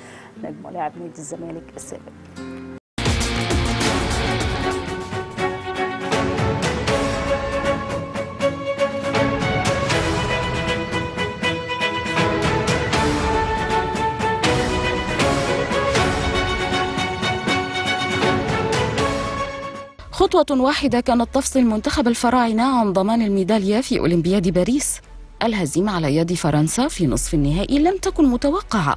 نجم ولاعب نادي الزمالك السابق. خطوة واحدة كانت تفصل منتخب الفراعنة عن ضمان الميدالية في أولمبياد باريس. الهزيمة على يد فرنسا في نصف النهائي لم تكن متوقعة،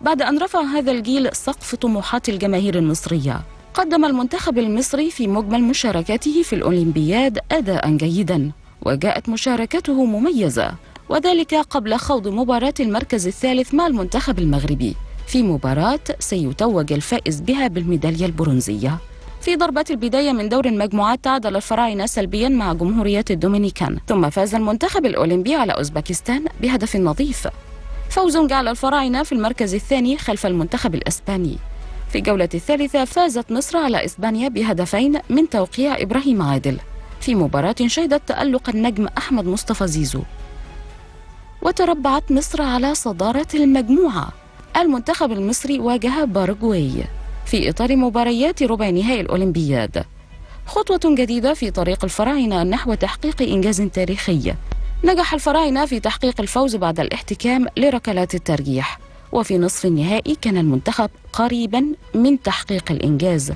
بعد أن رفع هذا الجيل سقف طموحات الجماهير المصرية. قدم المنتخب المصري في مجمل مشاركاته في الأولمبياد أداء جيدا، وجاءت مشاركته مميزة، وذلك قبل خوض مباراة المركز الثالث مع المنتخب المغربي، في مباراة سيتوج الفائز بها بالميدالية البرونزية. في ضربة البداية من دور المجموعات تعادل الفراعنة سلبيا مع جمهورية الدومينيكان، ثم فاز المنتخب الأولمبي على أوزبكستان بهدف نظيف، فوز جعل الفراعنة في المركز الثاني خلف المنتخب الأسباني. في الجولة الثالثة فازت مصر على إسبانيا بهدفين من توقيع إبراهيم عادل في مباراة شهدت تألق النجم أحمد مصطفى زيزو، وتربعت مصر على صدارة المجموعة. المنتخب المصري واجه باراغواي في إطار مباريات ربع نهائي الأولمبياد، خطوة جديدة في طريق الفراعنة نحو تحقيق إنجاز تاريخي. نجح الفراعنة في تحقيق الفوز بعد الاحتكام لركلات الترجيح، وفي نصف النهائي كان المنتخب قريبا من تحقيق الإنجاز،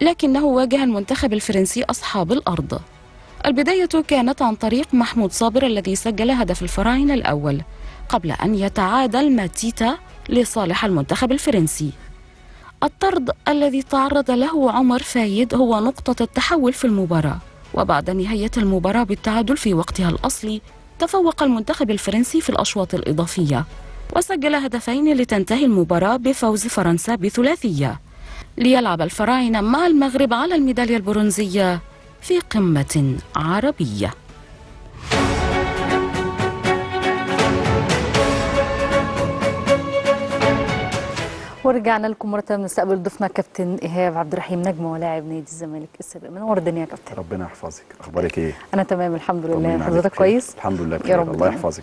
لكنه واجه المنتخب الفرنسي أصحاب الأرض. البداية كانت عن طريق محمود صابر الذي سجل هدف الفراعنة الأول، قبل أن يتعادل ماتيتا لصالح المنتخب الفرنسي. الطرد الذي تعرض له عمر فايد هو نقطة التحول في المباراة، وبعد نهاية المباراة بالتعادل في وقتها الأصلي تفوق المنتخب الفرنسي في الأشواط الإضافية وسجل هدفين لتنتهي المباراة بفوز فرنسا بثلاثية، ليلعب الفراعنة مع المغرب على الميدالية البرونزية في قمة عربية. ورجعنا لكم مرة من نستقبل ضيفنا كابتن إيهاب عبد الرحيم، نجم ولاعب نادي الزمالك السابق. منور الدنيا يا كابتن. ربنا يحفظك، أخبارك إيه؟ أنا تمام الحمد لله. حضرتك كويس؟ الحمد لله بخير، الله يحفظك.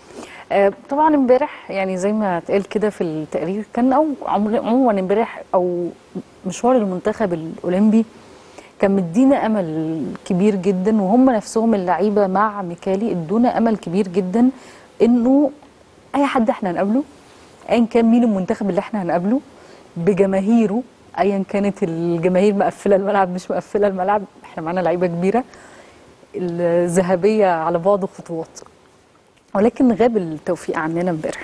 آه طبعا امبارح يعني زي ما اتقال كده في التقرير كان، أو عموما امبارح أو مشوار المنتخب الأولمبي كان مدينا أمل كبير جدا، وهم نفسهم اللعيبة مع ميكالي ادونا أمل كبير جدا إنه أي حد إحنا هنقابله أيا كان مين المنتخب اللي إحنا هنقابله بجماهيره، ايا كانت الجماهير مقفله الملعب مش مقفله الملعب، احنا معانا لعيبه كبيره الذهبيه على بعض خطوات، ولكن غاب التوفيق عننا امبارح.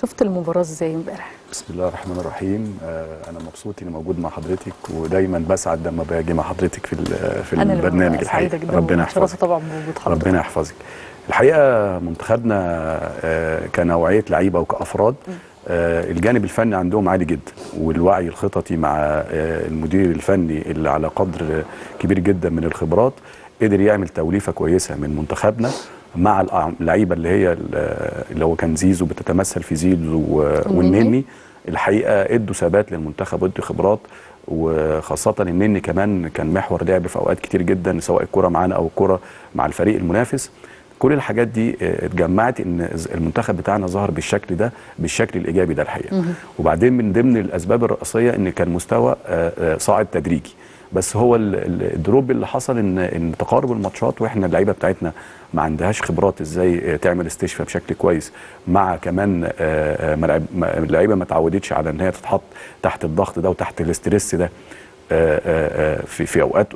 شفت المباراه ازاي امبارح؟ بسم الله الرحمن الرحيم. انا مبسوط اني موجود مع حضرتك، ودايما بسعد لما باجي مع حضرتك في في البرنامج الحقيقي. ربنا يحفظك. طبعا بوجود حضرتك. ربنا يحفظك. الحقيقه منتخبنا كنوعيه لعيبه وكافراد م. الجانب الفني عندهم عالي جدا، والوعي الخططي مع المدير الفني اللي على قدر كبير جدا من الخبرات قدر يعمل توليفه كويسه من منتخبنا مع اللعيبه اللي هي اللي هو كان زيزو بتتمثل في زيزو والنيني. الحقيقه ادوا ثبات للمنتخب وادوا خبرات، وخاصه النيني كمان كان محور لعب في اوقات كتير جدا سواء الكره معانا او الكره مع الفريق المنافس. كل الحاجات دي اتجمعت ان المنتخب بتاعنا ظهر بالشكل ده بالشكل الايجابي ده الحقيقه. وبعدين من ضمن الاسباب الرئيسيه ان كان مستوى صاعد تدريجي، بس هو الدروب اللي حصل ان ان تقارب الماتشات، واحنا اللعيبه بتاعتنا ما عندهاش خبرات ازاي تعمل استشفاء بشكل كويس، مع كمان اللعيبه ما اتعودتش على ان هي تتحط تحت الضغط ده وتحت الاسترس ده في في اوقات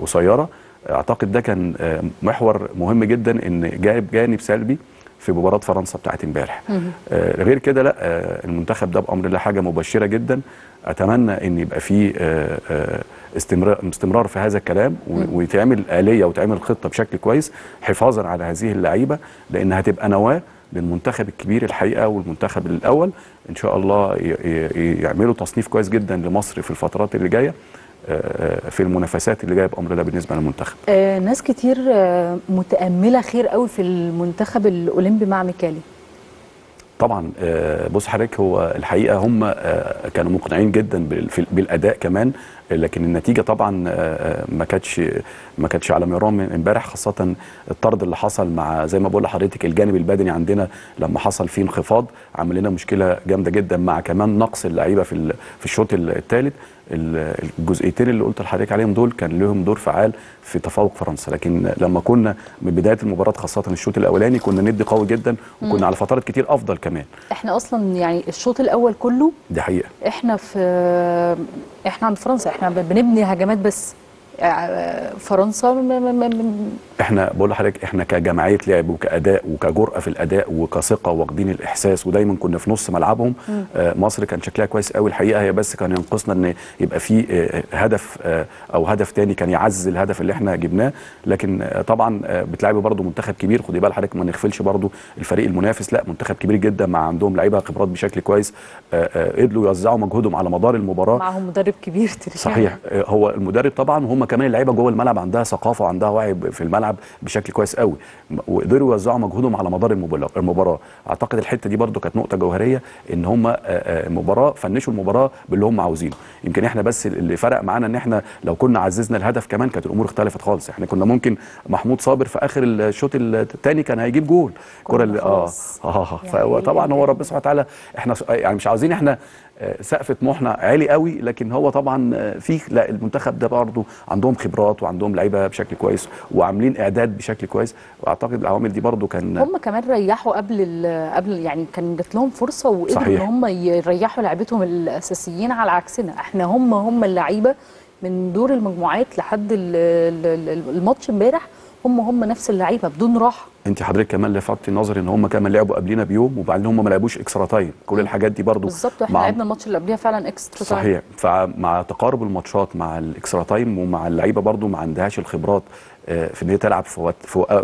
قصيره. اعتقد ده كان محور مهم جدا ان جانب جانب سلبي في مباراه فرنسا بتاعت امبارح. غير كده لا، المنتخب ده بامر الله حاجه مبشره جدا. اتمنى ان يبقى فيه استمرار استمرار في هذا الكلام، ويتعمل آلية وتعمل خطه بشكل كويس حفاظا على هذه اللعيبه، لان هتبقى نواه للمنتخب الكبير الحقيقه والمنتخب الاول ان شاء الله يعملوا تصنيف كويس جدا لمصر في الفترات اللي جايه في المنافسات اللي جايه بامر الله بالنسبه للمنتخب. آه ناس كتير آه متامله خير قوي في المنتخب الاولمبي مع ميكالي. طبعا آه بص حضرتك، هو الحقيقه هم آه كانوا مقنعين جدا بالاداء كمان، لكن النتيجه طبعا آه ما كانتش ما كانتش على ميران من امبارح، خاصه الطرد اللي حصل مع زي ما بقول لحضرتك الجانب البدني عندنا لما حصل فيه انخفاض عمل لنا مشكله جامده جدا، مع كمان نقص اللعيبه في في الشوط الثالث. الجزئيتين اللي قلت لحضرتك عليهم دول كان لهم دور فعال في تفوق فرنسا، لكن لما كنا من بدايه المباراه خاصه الشوط الاولاني كنا ندي قوي جدا، وكنا مم. على فترات كتير افضل كمان. احنا اصلا يعني الشوط الاول كله دي حقيقه احنا في احنا عند فرنسا احنا بنبني هجمات، بس فرنسا م م م احنا بقول لحضرتك احنا كجماعيه لعب وكاداء وكجرأه في الاداء وكثقه واخدين الاحساس، ودايما كنا في نص ملعبهم. آه مصر كان شكلها كويس قوي الحقيقه، هي بس كان ينقصنا ان يبقى في آه هدف آه او هدف تاني كان يعزز الهدف اللي احنا جبناه، لكن آه طبعا آه بتلعبي برضو منتخب كبير، خدي بال حضرتك ما نغفلش برضو الفريق المنافس، لا منتخب كبير جدا مع عندهم لعيبه خبرات بشكل كويس، آه آه قدروا يوزعوا مجهودهم على مدار المباراه، معهم مدرب كبير ترشح. صحيح آه هو المدرب طبعا، هم كمان اللعيبه جوه الملعب عندها ثقافه وعندها وعي في الملعب بشكل كويس قوي، وقدروا يوزعوا مجهودهم على مدار المباراه. اعتقد الحته دي برده كانت نقطه جوهريه، ان هم المباراه فنشوا المباراه باللي هم عاوزينه. يمكن احنا بس اللي فرق معانا ان احنا لو كنا عززنا الهدف كمان كانت الامور اختلفت خالص. احنا كنا ممكن محمود صابر في اخر الشوط الثاني كان هيجيب جول الكره اللي اه اه يعني طبعا هو ربنا سبحانه وتعالى احنا يعني مش عاوزين احنا سقف طموحنا عالي قوي، لكن هو طبعا في لا المنتخب ده برضه عندهم خبرات وعندهم لعيبه بشكل كويس وعاملين اعداد بشكل كويس، واعتقد العوامل دي برضه كان هم كمان ريحوا قبل قبل يعني كان جات لهم فرصه وقدروا ان هم يريحوا لعيبتهم الاساسيين على عكسنا، احنا هم هم اللعيبه من دور المجموعات لحد الماتش امبارح هم هم نفس اللعيبه بدون راحه. انت حضرتك كمان لفتت نظري ان هم كمان لعبوا قبلنا بيوم، وبعدين هم ما لعبوش اكسترا تايم، كل الحاجات دي برضو بالظبط. احنا مع... لعبنا الماتش اللي قبليها فعلا اكسترا تايم صحيح. فمع تقارب الماتشات مع الاكسترا تايم ومع اللعيبه برضو ما عندهاش الخبرات في ان هي تلعب في وقت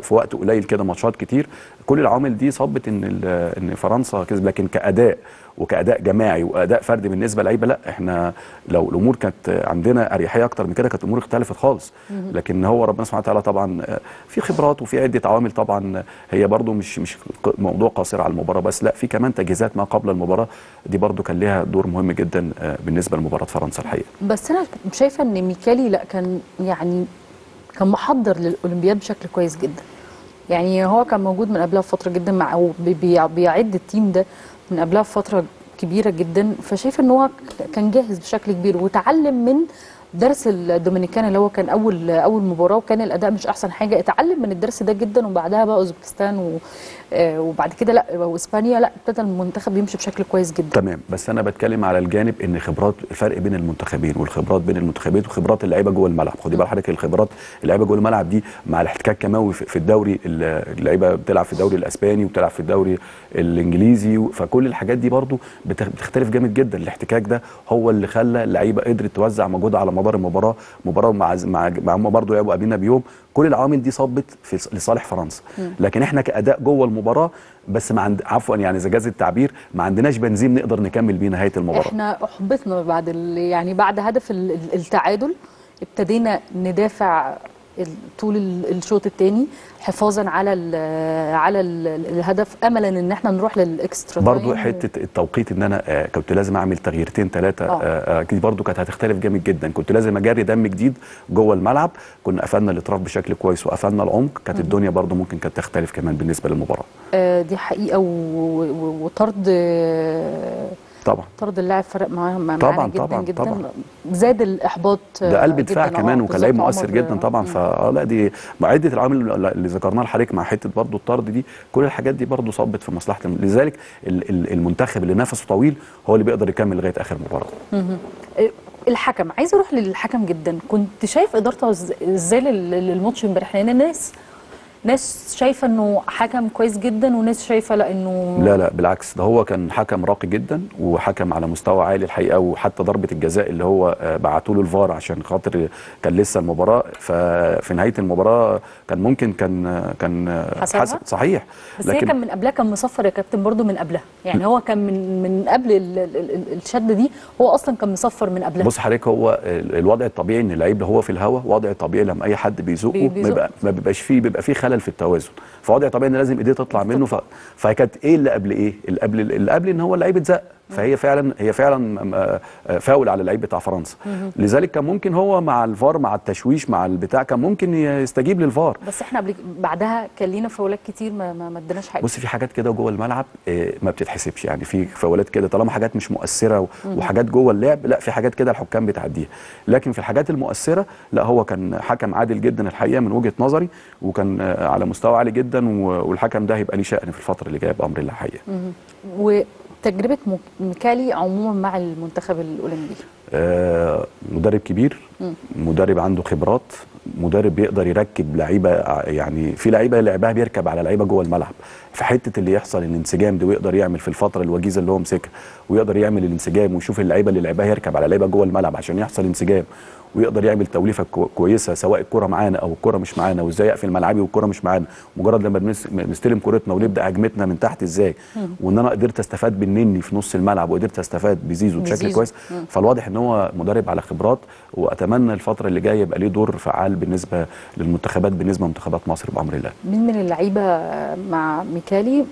في وقت قليل كده ماتشات كتير، كل العوامل دي صبت ان ان فرنسا كسب. لكن كاداء وكاداء جماعي واداء فردي بالنسبه للعيبه، لا احنا لو الامور كانت عندنا اريحيه اكتر من كده كانت الامور اختلفت خالص. لكن هو ربنا سبحانه وتعالى طبعا في خبرات وفي عده عوامل، طبعا هي برده مش مش موضوع قاصر على المباراه بس، لا في كمان تجهيزات ما قبل المباراه دي برده كان لها دور مهم جدا بالنسبه لمباراه فرنسا الحقيقه. بس انا شايفه ان ميكالي لا كان يعني كان محضر للاولمبياد بشكل كويس جدا. يعني هو كان موجود من قبلها بفتره جدا مع او بيعد التيم ده من قبلها بفتره كبيره جدا، فشايف ان هو كان جاهز بشكل كبير وتعلم من درس الدومينيكان اللي هو كان اول اول مباراه وكان الاداء مش احسن حاجه، اتعلم من الدرس ده جدا. وبعدها بقى اوزبكستان وبعد كده لا واسبانيا، لا ابتدى المنتخب يمشي بشكل كويس جدا. تمام، بس انا بتكلم على الجانب ان خبرات الفرق بين المنتخبين والخبرات بين المنتخبات وخبرات اللعيبه جوه الملعب. خدي بال حضرتك الخبرات اللعيبه جوه الملعب دي مع الاحتكاك كمان في الدوري، اللعيبه بتلعب في الدوري الاسباني وبتلعب في الدوري الانجليزي، فكل الحاجات دي برضو بتختلف جامد جدا. الاحتكاك ده هو اللي خلى اللعيبه قدرت توزع مجهودها على مدار المباراه، مباراه مع مع هم برضو لعبوا قبلنا بيوم، كل العوامل دي صبت في لصالح فرنسا. لكن احنا كاداء جوه المباراه بس ما عند عفوا يعني اذا جاز التعبير ما عندناش بنزين نقدر نكمل بيه نهايه المباراه. احنا احبطنا بعد ال... يعني بعد هدف التعادل ابتدينا ندافع طول الشوط الثاني حفاظا على ال على ال الهدف، املا ان احنا نروح للاكسترا تايم. برضه حته التوقيت ان انا كنت لازم اعمل تغييرتين ثلاثه اكيد برضه كانت هتختلف جامد جدا، كنت لازم اجري دم جديد جوه الملعب. كنا قفلنا الاطراف بشكل كويس وقفلنا العمق، كانت الدنيا برضه ممكن كانت تختلف كمان بالنسبه للمباراه. آه دي حقيقه. وطرد طبعا طرد اللاعب فرق معاهم معانا طبعا جدا طبعا جدا طبعا. زاد الاحباط ده قلب دفاع كمان وكان لعيب مؤثر جدا طبعا. فاه لا دي عده العوامل اللي ذكرناها لحضرتك مع حته برضه الطرد دي، كل الحاجات دي برضه صبت في مصلحه. لذلك المنتخب اللي نفسه طويل هو اللي بيقدر يكمل لغايه اخر مباراه. الحكم، عايز اروح للحكم جدا، كنت شايف ادارته ازاي للماتش امبارح؟ لان الناس ناس شايفه انه حكم كويس جدا وناس شايفه لا انه لا لا بالعكس، ده هو كان حكم راقي جدا وحكم على مستوى عالي الحقيقه. وحتى ضربه الجزاء اللي هو بعتوا له الفار عشان خاطر كان لسه المباراه، ففي نهايه المباراه كان ممكن كان كان حسب صحيح. بس لكن هي كان من قبلها كان مصفر يا كابتن برضو من قبلها، يعني هو كان من من قبل الشده دي هو اصلا كان مصفر من قبلها. بص حضرتك هو الوضع الطبيعي ان اللعيب هو في الهواء، وضع طبيعي لما اي حد بيزوقه بيبقى ما بيبقاش فيه بيبقى فيه خلل في التوازن، فوضع طبيعي ان لازم ايديه تطلع منه. ف... فكانت ايه اللي قبل ايه؟ اللي قبل اللي قبل ان هو اللعيب اتزق، فهي فعلا هي فعلا فاول على اللعيب بتاع فرنسا. لذلك كان ممكن هو مع الفار مع التشويش مع البتاع كان ممكن يستجيب للفار. بس احنا بعدها كان لينا فاولات كتير ما ما ادناش حاجه. بص في حاجات كده جوه الملعب ما بتتحسبش، يعني في فاولات كده طالما حاجات مش مؤثره وحاجات جوه اللعب، لا في حاجات كده الحكام بتعديها. لكن في الحاجات المؤثره لا هو كان حكم عادل جدا الحقيقه من وجهه نظري، وكان على مستوى عالي جدا، والحكم ده هيبقى ليه شأن في الفتره اللي جايه بامر الله الحقيقه. تجربة ميكالي عموما مع المنتخب الأولمبي، آه مدرب كبير، م. مدرب عنده خبرات، مدرب بيقدر يركب لعيبه، يعني في لعيبه لعبها بيركب على لعيبه جوه الملعب، في حته اللي يحصل الانسجام ده ويقدر يعمل في الفتره الوجيزه اللي هو مسكها، ويقدر يعمل الانسجام ويشوف اللعيبه اللي لعبها يركب على لعيبه جوه الملعب عشان يحصل انسجام، ويقدر يعمل توليفه كويسه سواء الكره معانا او الكره مش معانا، وازاي اقفل ملعبي والكره مش معانا، مجرد لما بنستلم كورتنا ونبدا هجمتنا من تحت ازاي، وان انا قدرت استفاد بالنني في نص الملعب وقدرت استفاد بزيزو بشكل كويس. فالواضح ان هو مدرب على خبرات، واتمنى الفتره اللي جايه يبقى ليه دور فعال بالنسبه للمنتخبات بالنسبه لمنتخبات مصر بامر الله. مين من اللعيبه مع ميكالي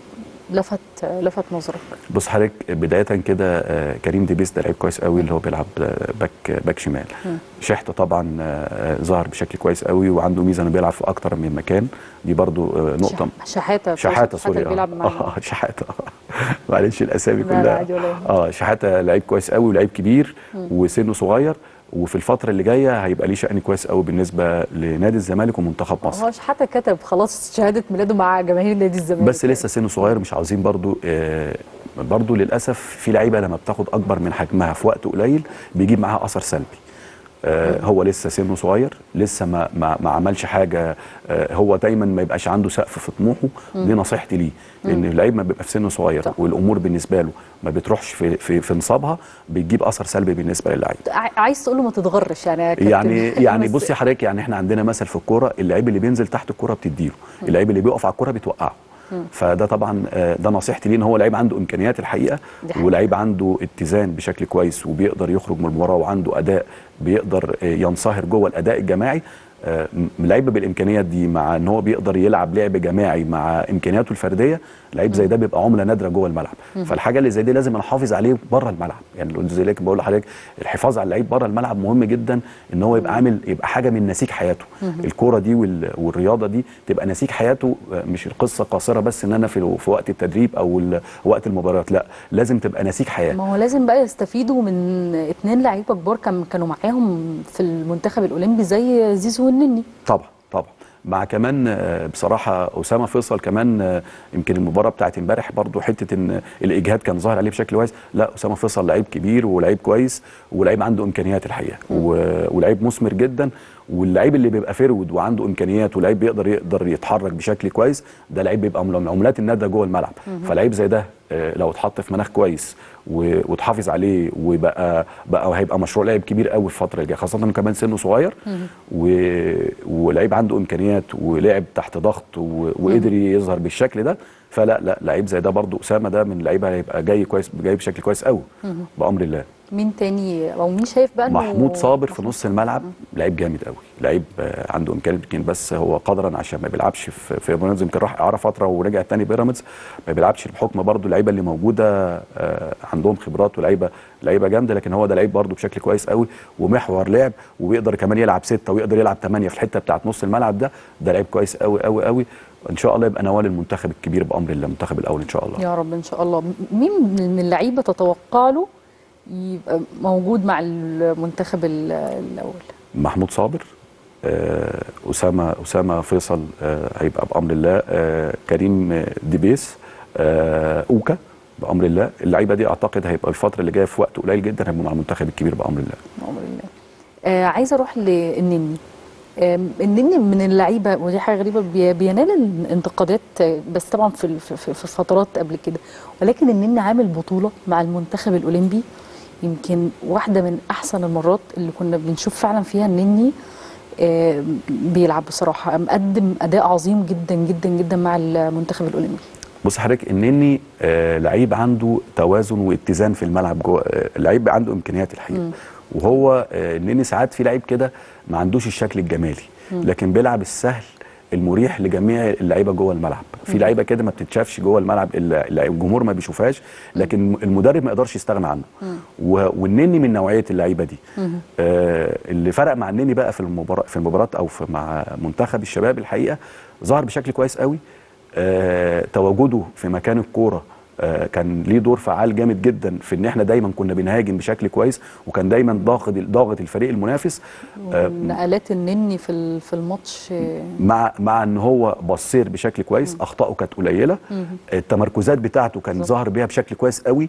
لفت لفت نظرك؟ بص حضرتك بدايه كده كريم ديبيس ده لعيب كويس قوي اللي هو بيلعب باك باك شمال. شحته طبعا ظهر بشكل كويس قوي وعنده ميزه انه بيلعب في اكتر من مكان، دي برضو نقطه. شحاته شحاته سوري بيلعب مع اه شحاته معلش الاسامي كلها. اه شحاته لعيب كويس قوي ولعيب كبير وسنه صغير، وفي الفترة اللي جاية هيبقى ليه شأن كويس قوي بالنسبة لنادي الزمالك ومنتخب مصر. هو حتى كتب خلاص شهادة ميلاده مع جماهير نادي الزمالك، بس لسه سنه صغير، مش عاوزين برضو آه برضو للأسف في لعيبة لما بتاخد أكبر من حجمها في وقت قليل بيجيب معاها أثر سلبي. هو لسه سنه صغير، لسه ما, ما, ما عملش حاجه. هو دايما ما يبقاش عنده سقف في طموحه. دي نصيحتي ليه، لان اللعيب ما بيبقى في سنه صغير والامور بالنسبه له ما بتروحش في في, في نصابها، بتجيب اثر سلبي بالنسبه للعيب. عايز تقول له ما تتغرش يعني يعني يعني بصي حضرتك، يعني احنا عندنا مثل في الكوره، اللعيب اللي بينزل تحت الكوره بتديله، اللعيب اللي بيقف على الكوره بتوقعه. فده طبعا ده نصيحتي ليه، ان هو لعيب عنده امكانيات الحقيقه، ولعيب عنده اتزان بشكل كويس وبيقدر يخرج من المباراه، وعنده اداء بيقدر ينصهر جوه الاداء الجماعي. لعيب بالامكانيات دي مع ان هو بيقدر يلعب لعب جماعي مع امكانياته الفرديه، لعيب زي ده بيبقى عمله نادره جوه الملعب. فالحاجه اللي زي دي لازم نحافظ عليه بره الملعب. يعني زي اللي بقول لحضرتك، الحفاظ على اللعيب بره الملعب مهم جدا، ان هو يبقى عامل يبقى حاجه من نسيج حياته. الكوره دي والرياضه دي تبقى نسيج حياته، مش القصه قاصره بس ان انا في وقت التدريب او وقت المباريات، لا لازم تبقى نسيج حياه. ما هو لازم بقى يستفيدوا من اثنين لعيبه كبار كانوا معاهم في المنتخب الاولمبي زي زيزو والنيني. طبعا طبعا، مع كمان بصراحه اسامه فيصل كمان، يمكن المباراه بتاعت امبارح برضو حته ان الاجهاد كان ظاهر عليه بشكل كويس. لا اسامه فيصل لعيب كبير ولعيب كويس ولعيب عنده امكانيات الحقيقه ولعيب مثمر جدا، واللعيب اللي بيبقى فرود وعنده امكانيات ولعيب بيقدر يقدر يتحرك بشكل كويس، ده لعيب بيبقى من العملات النادره جوه الملعب. فلعيب زي ده لو اتحط في مناخ كويس وتحافظ عليه وبقى بقى هيبقى مشروع لاعب كبير قوي الفتره الجايه، خاصه انه كمان سنه صغير ولعيب عنده امكانيات ولعب تحت ضغط وقدر يظهر بالشكل ده. فلا لا لعيب زي ده برضو اسامه ده من اللعيبه هيبقى جاي كويس، جاي بشكل كويس قوي بامر الله. مين تاني او مين شايف بقى؟ محمود صابر في نص الملعب لعيب جامد قوي، لعيب عنده امكانيات، يمكن بس هو قدرا عشان ما بيلعبش في بيراميدز، يمكن راح اعاره فتره ورجع تاني بيراميدز، ما بيلعبش بحكم برضو اللعيبه اللي موجوده عندهم خبرات ولعيبه لعيبه جامده، لكن هو ده لعيب برضو بشكل كويس قوي ومحور لعب، وبيقدر كمان يلعب سته ويقدر يلعب ثمانيه في الحته بتاعت نص الملعب. ده ده لعيب كويس قوي قوي قوي، ان شاء الله يبقى نوال المنتخب الكبير بامر الله، المنتخب الاول ان شاء الله يا رب. ان شاء الله. مين من اللعيبه تتوقع له يبقى موجود مع المنتخب الاول؟ محمود صابر، اسامه اسامه فيصل هيبقى بامر الله، كريم ديبيس، اوكا بامر الله. اللعيبه دي اعتقد هيبقى الفتره اللي جايه في وقت قليل جدا هيبقوا مع المنتخب الكبير بامر الله. بامر الله. عايزه اروح للنني. النني من اللعيبه، ودي حاجه غريبه، بينال الانتقادات بس طبعا في في فترات قبل كده، ولكن النني عامل بطوله مع المنتخب الاولمبي، يمكن واحده من احسن المرات اللي كنا بنشوف فعلا فيها النني بيلعب بصراحه، مقدم اداء عظيم جدا جدا جدا مع المنتخب الاولمبي. بص حضرتك، النني لعيب عنده توازن واتزان في الملعب جوه، لعيب عنده امكانيات الحقيقه. م. وهو النني ساعات في لعيب كده ما عندوش الشكل الجمالي، لكن بيلعب السهل المريح لجميع اللعيبه جوه الملعب. في لعيبه كده ما بتتشافش جوه الملعب، الجمهور ما بيشوفهاش، لكن المدرب ما يقدرش يستغنى عنها. والنني من نوعيه اللعيبه دي. آه اللي فرق مع النني بقى في المباراه في المباراه او في مع منتخب الشباب الحقيقه، ظهر بشكل كويس قوي. آه تواجده في مكان الكوره كان ليه دور فعال جامد جدا في ان احنا دايما كنا بنهاجم بشكل كويس، وكان دايما ضاغط ضاغط الفريق المنافس. نقلات النني في في الماتش مع مع ان هو بصير بشكل كويس، اخطائه كانت قليله، التمركزات بتاعته كان ظاهر بيها بشكل كويس قوي.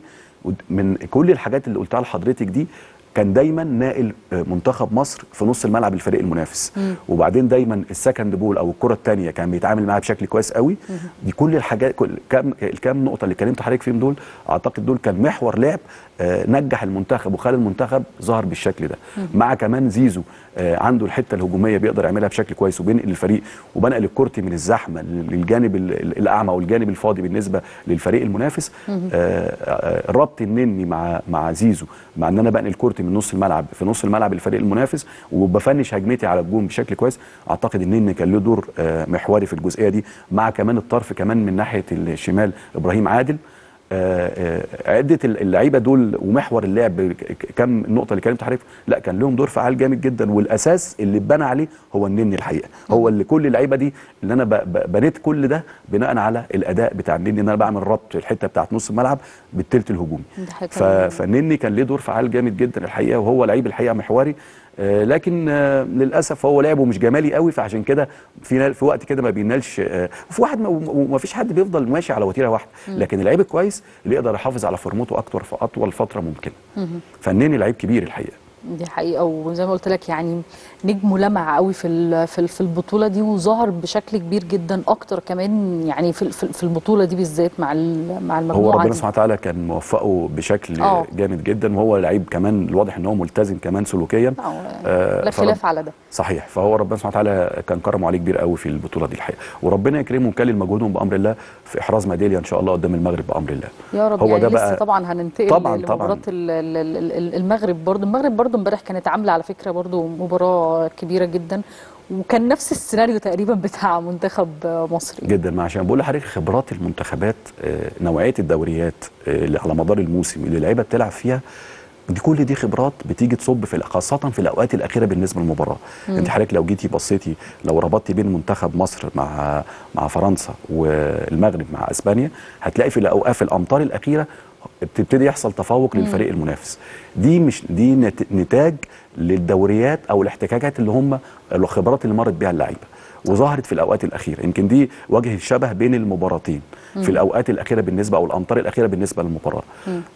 من كل الحاجات اللي قلتها لحضرتك دي كان دايما ناقل منتخب مصر في نص الملعب الفريق المنافس. مم. وبعدين دايما السكند بول او الكره الثانيه كان بيتعامل معاها بشكل كويس قوي. مم. دي كل الحاجات، كل كام الكام نقطه اللي كلمت حضرتك فيهم دول، اعتقد دول كان محور لعب نجح المنتخب وخلى المنتخب ظهر بالشكل ده. مم. مع كمان زيزو عنده الحته الهجوميه بيقدر يعملها بشكل كويس وبينقل الفريق، وبنقل الكورتي من الزحمه للجانب الاعمى والجانب الفاضي بالنسبه للفريق المنافس. ربط النني مع مع زيزو، مع ان انا بنقل كورتي من نص الملعب في نص الملعب الفريق المنافس وبفنش هجمتي على الجون بشكل كويس، اعتقد النني كان له دور محوري في الجزئيه دي. مع كمان الطرف كمان من ناحيه الشمال ابراهيم عادل. عده اللعيبه دول ومحور اللعب، كم النقطه اللي كلمت حضرتك، لا كان لهم دور فعال جامد جدا، والاساس اللي اتبنى عليه هو النني الحقيقه. هو اللي كل اللعيبه دي اللي انا بنيت كل ده بناء على الاداء بتاع النني، ان انا بعمل ربط الحته بتاعت نص الملعب بالثلث الهجومي. فالنني كان ليه دور فعال جامد جدا الحقيقه، وهو لعيب الحقيقه محوري، لكن للاسف هو لعبه مش جمالي قوي، فعشان كده في في وقت كده ما بينالش في واحد، وما فيش حد بيفضل ماشي على وتيره واحده، لكن اللعيب الكويس اللي يقدر يحافظ على فورمته اكتر في اطول فتره ممكنه. فنان لعيب كبير الحقيقه. دي حقيقه. وزي ما قلت لك يعني نجمه لمع قوي في في البطوله دي وظهر بشكل كبير جدا اكتر كمان يعني في في البطوله دي بالذات مع مع المجموعه. هو ربنا سبحانه وتعالى كان موفقه بشكل أوه. جامد جدا، وهو لعيب كمان الواضح ان هو ملتزم كمان سلوكيا آه لا خلاف على ده صحيح. فهو ربنا سبحانه وتعالى كان كرمه عليه كبير قوي في البطوله دي الحقيقه، وربنا يكرمه ويكلل مجهودهم بامر الله في احراز ميداليه ان شاء الله قدام المغرب بامر الله يا رب. هو يعني ده بقى طبعا هننتقل طبعا لمباراه المغرب. برضه المغرب برضه امبارح كانت عامله على فكره برضه مباراه كبيره جدا، وكان نفس السيناريو تقريبا بتاع منتخب مصر جدا. ما عشان بقول لحضرتك خبرات المنتخبات نوعيه الدوريات اللي على مدار الموسم اللي اللعيبه بتلعب فيها دي كل دي خبرات بتيجي تصب في خاصه في الاوقات الاخيره بالنسبه للمباراه. انت حضرتك لو جيتي بصيتي لو ربطتي بين منتخب مصر مع مع فرنسا والمغرب مع اسبانيا هتلاقي في الاوقات الامطار الاخيره بتبتدي يحصل تفوق مم. للفريق المنافس. دي مش دي نتاج للدوريات او الاحتكاكات اللي هم الخبرات اللي مرت بيها اللعيبه وظهرت في الاوقات الاخيره. يمكن دي وجه الشبه بين المباراتين مم. في الاوقات الاخيره بالنسبه او الامطار الاخيره بالنسبه للمباراه.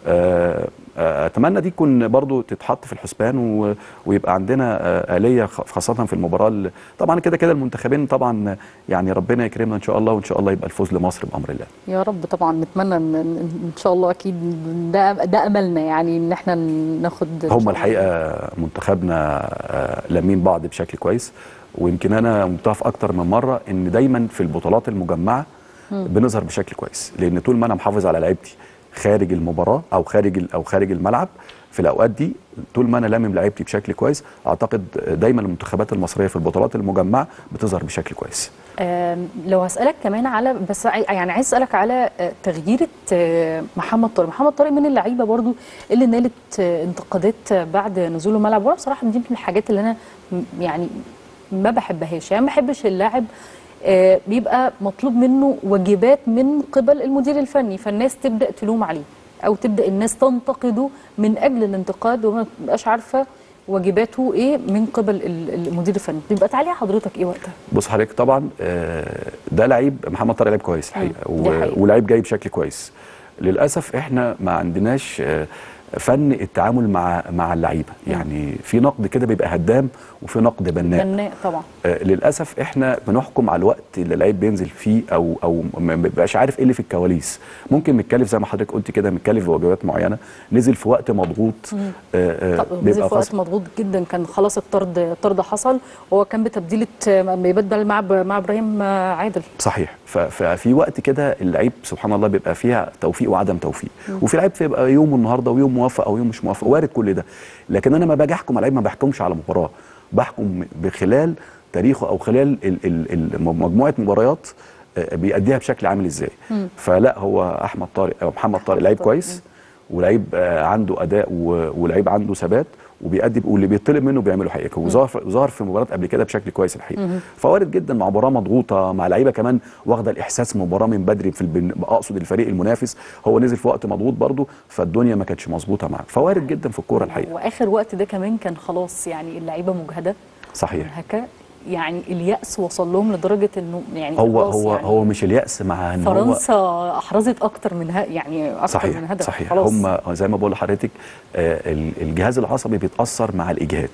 آه اتمنى دي تكون برضو تتحط في الحسبان و... ويبقى عندنا آلية خاصه في المباراه اللي... طبعا كده كده المنتخبين طبعا يعني ربنا يكرمنا ان شاء الله، وان شاء الله يبقى الفوز لمصر بامر الله يا رب. طبعا نتمنى ان ان شاء الله اكيد ده ده املنا يعني ان احنا ناخد. هم الحقيقه منتخبنا لمين بعض بشكل كويس، ويمكن انا متفق اكتر من مره ان دايما في البطولات المجمعه بنظهر بشكل كويس، لان طول ما انا محافظ على لعيبتي خارج المباراه او خارج او خارج الملعب في الاوقات دي، طول ما انا لامم لعيبتي بشكل كويس اعتقد دايما المنتخبات المصريه في البطولات المجمعه بتظهر بشكل كويس. أه لو هسالك كمان على بس يعني عايز اسالك على تغييره محمد طارق، محمد طارق من اللعيبه برضو اللي نالت انتقادات بعد نزوله الملعب، وانا بصراحه دي من الحاجات اللي انا يعني ما بحبهاش، يعني ما بحبش اللاعب آه بيبقى مطلوب منه واجبات من قبل المدير الفني فالناس تبدا تلوم عليه او تبدا الناس تنتقده من اجل الانتقاد وما تبقاش عارفه واجباته ايه من قبل المدير الفني، بيبقى تعليق حضرتك ايه وقتها؟ بص حضرتك طبعا آه ده لعيب محمد طارق لعيب كويس الحقيقه ولعيب جاي بشكل كويس. للاسف احنا ما عندناش آه فن التعامل مع مع اللعيبه، يعني في نقد كده بيبقى هدام وفي نقد بناء. بناء طبعا. آه للاسف احنا بنحكم على الوقت اللي اللعيب بينزل فيه او او ما بيبقاش عارف ايه اللي في الكواليس. ممكن متكلف زي ما حضرتك قلت كده متكلف بواجبات معينه، نزل في وقت مضغوط آه آه نزل في وقت مضغوط جدا، كان خلاص الطرد الطرد حصل وهو كان بتبديله بيبدل مع مع ابراهيم عادل. صحيح. ففي وقت كده اللعيب سبحان الله بيبقى فيها توفيق وعدم توفيق، وفي لعيب بيبقى يومه النهارده ويوم موافق او يوم مش موافق، وارد كل ده. لكن انا ما باجي احكم على لعيب ما بحكمش على مباراه، بحكم بخلال تاريخه او خلال مجموعه مباريات بيأديها بشكل عامل ازاي. فلا هو احمد طارق او محمد طارق لعيب كويس ولعيب عنده اداء ولعيب عنده ثبات وبيأدي واللي بيطلب منه بيعمله حقيقه، وظهر في مباراه قبل كده بشكل كويس الحقيقه. فوارد جدا مع مباراه مضغوطه مع لعيبه كمان واخده الاحساس مباراه من بدري في البن... اقصد الفريق المنافس هو نزل في وقت مضغوط برده فالدنيا ما كانتش مظبوطه معاه، فوارد جدا في الكوره الحقيقه. واخر وقت ده كمان كان خلاص يعني اللعيبه مجهده صحيح هكا، يعني اليأس وصل لهم لدرجه انه يعني هو هو يعني هو مش اليأس مع ان فرنسا هو احرزت اكتر من يعني اكتر صحيح من هدف صحيح خلاص. هم زي ما بقول لحضرتك الجهاز العصبي بيتاثر مع الاجهاد،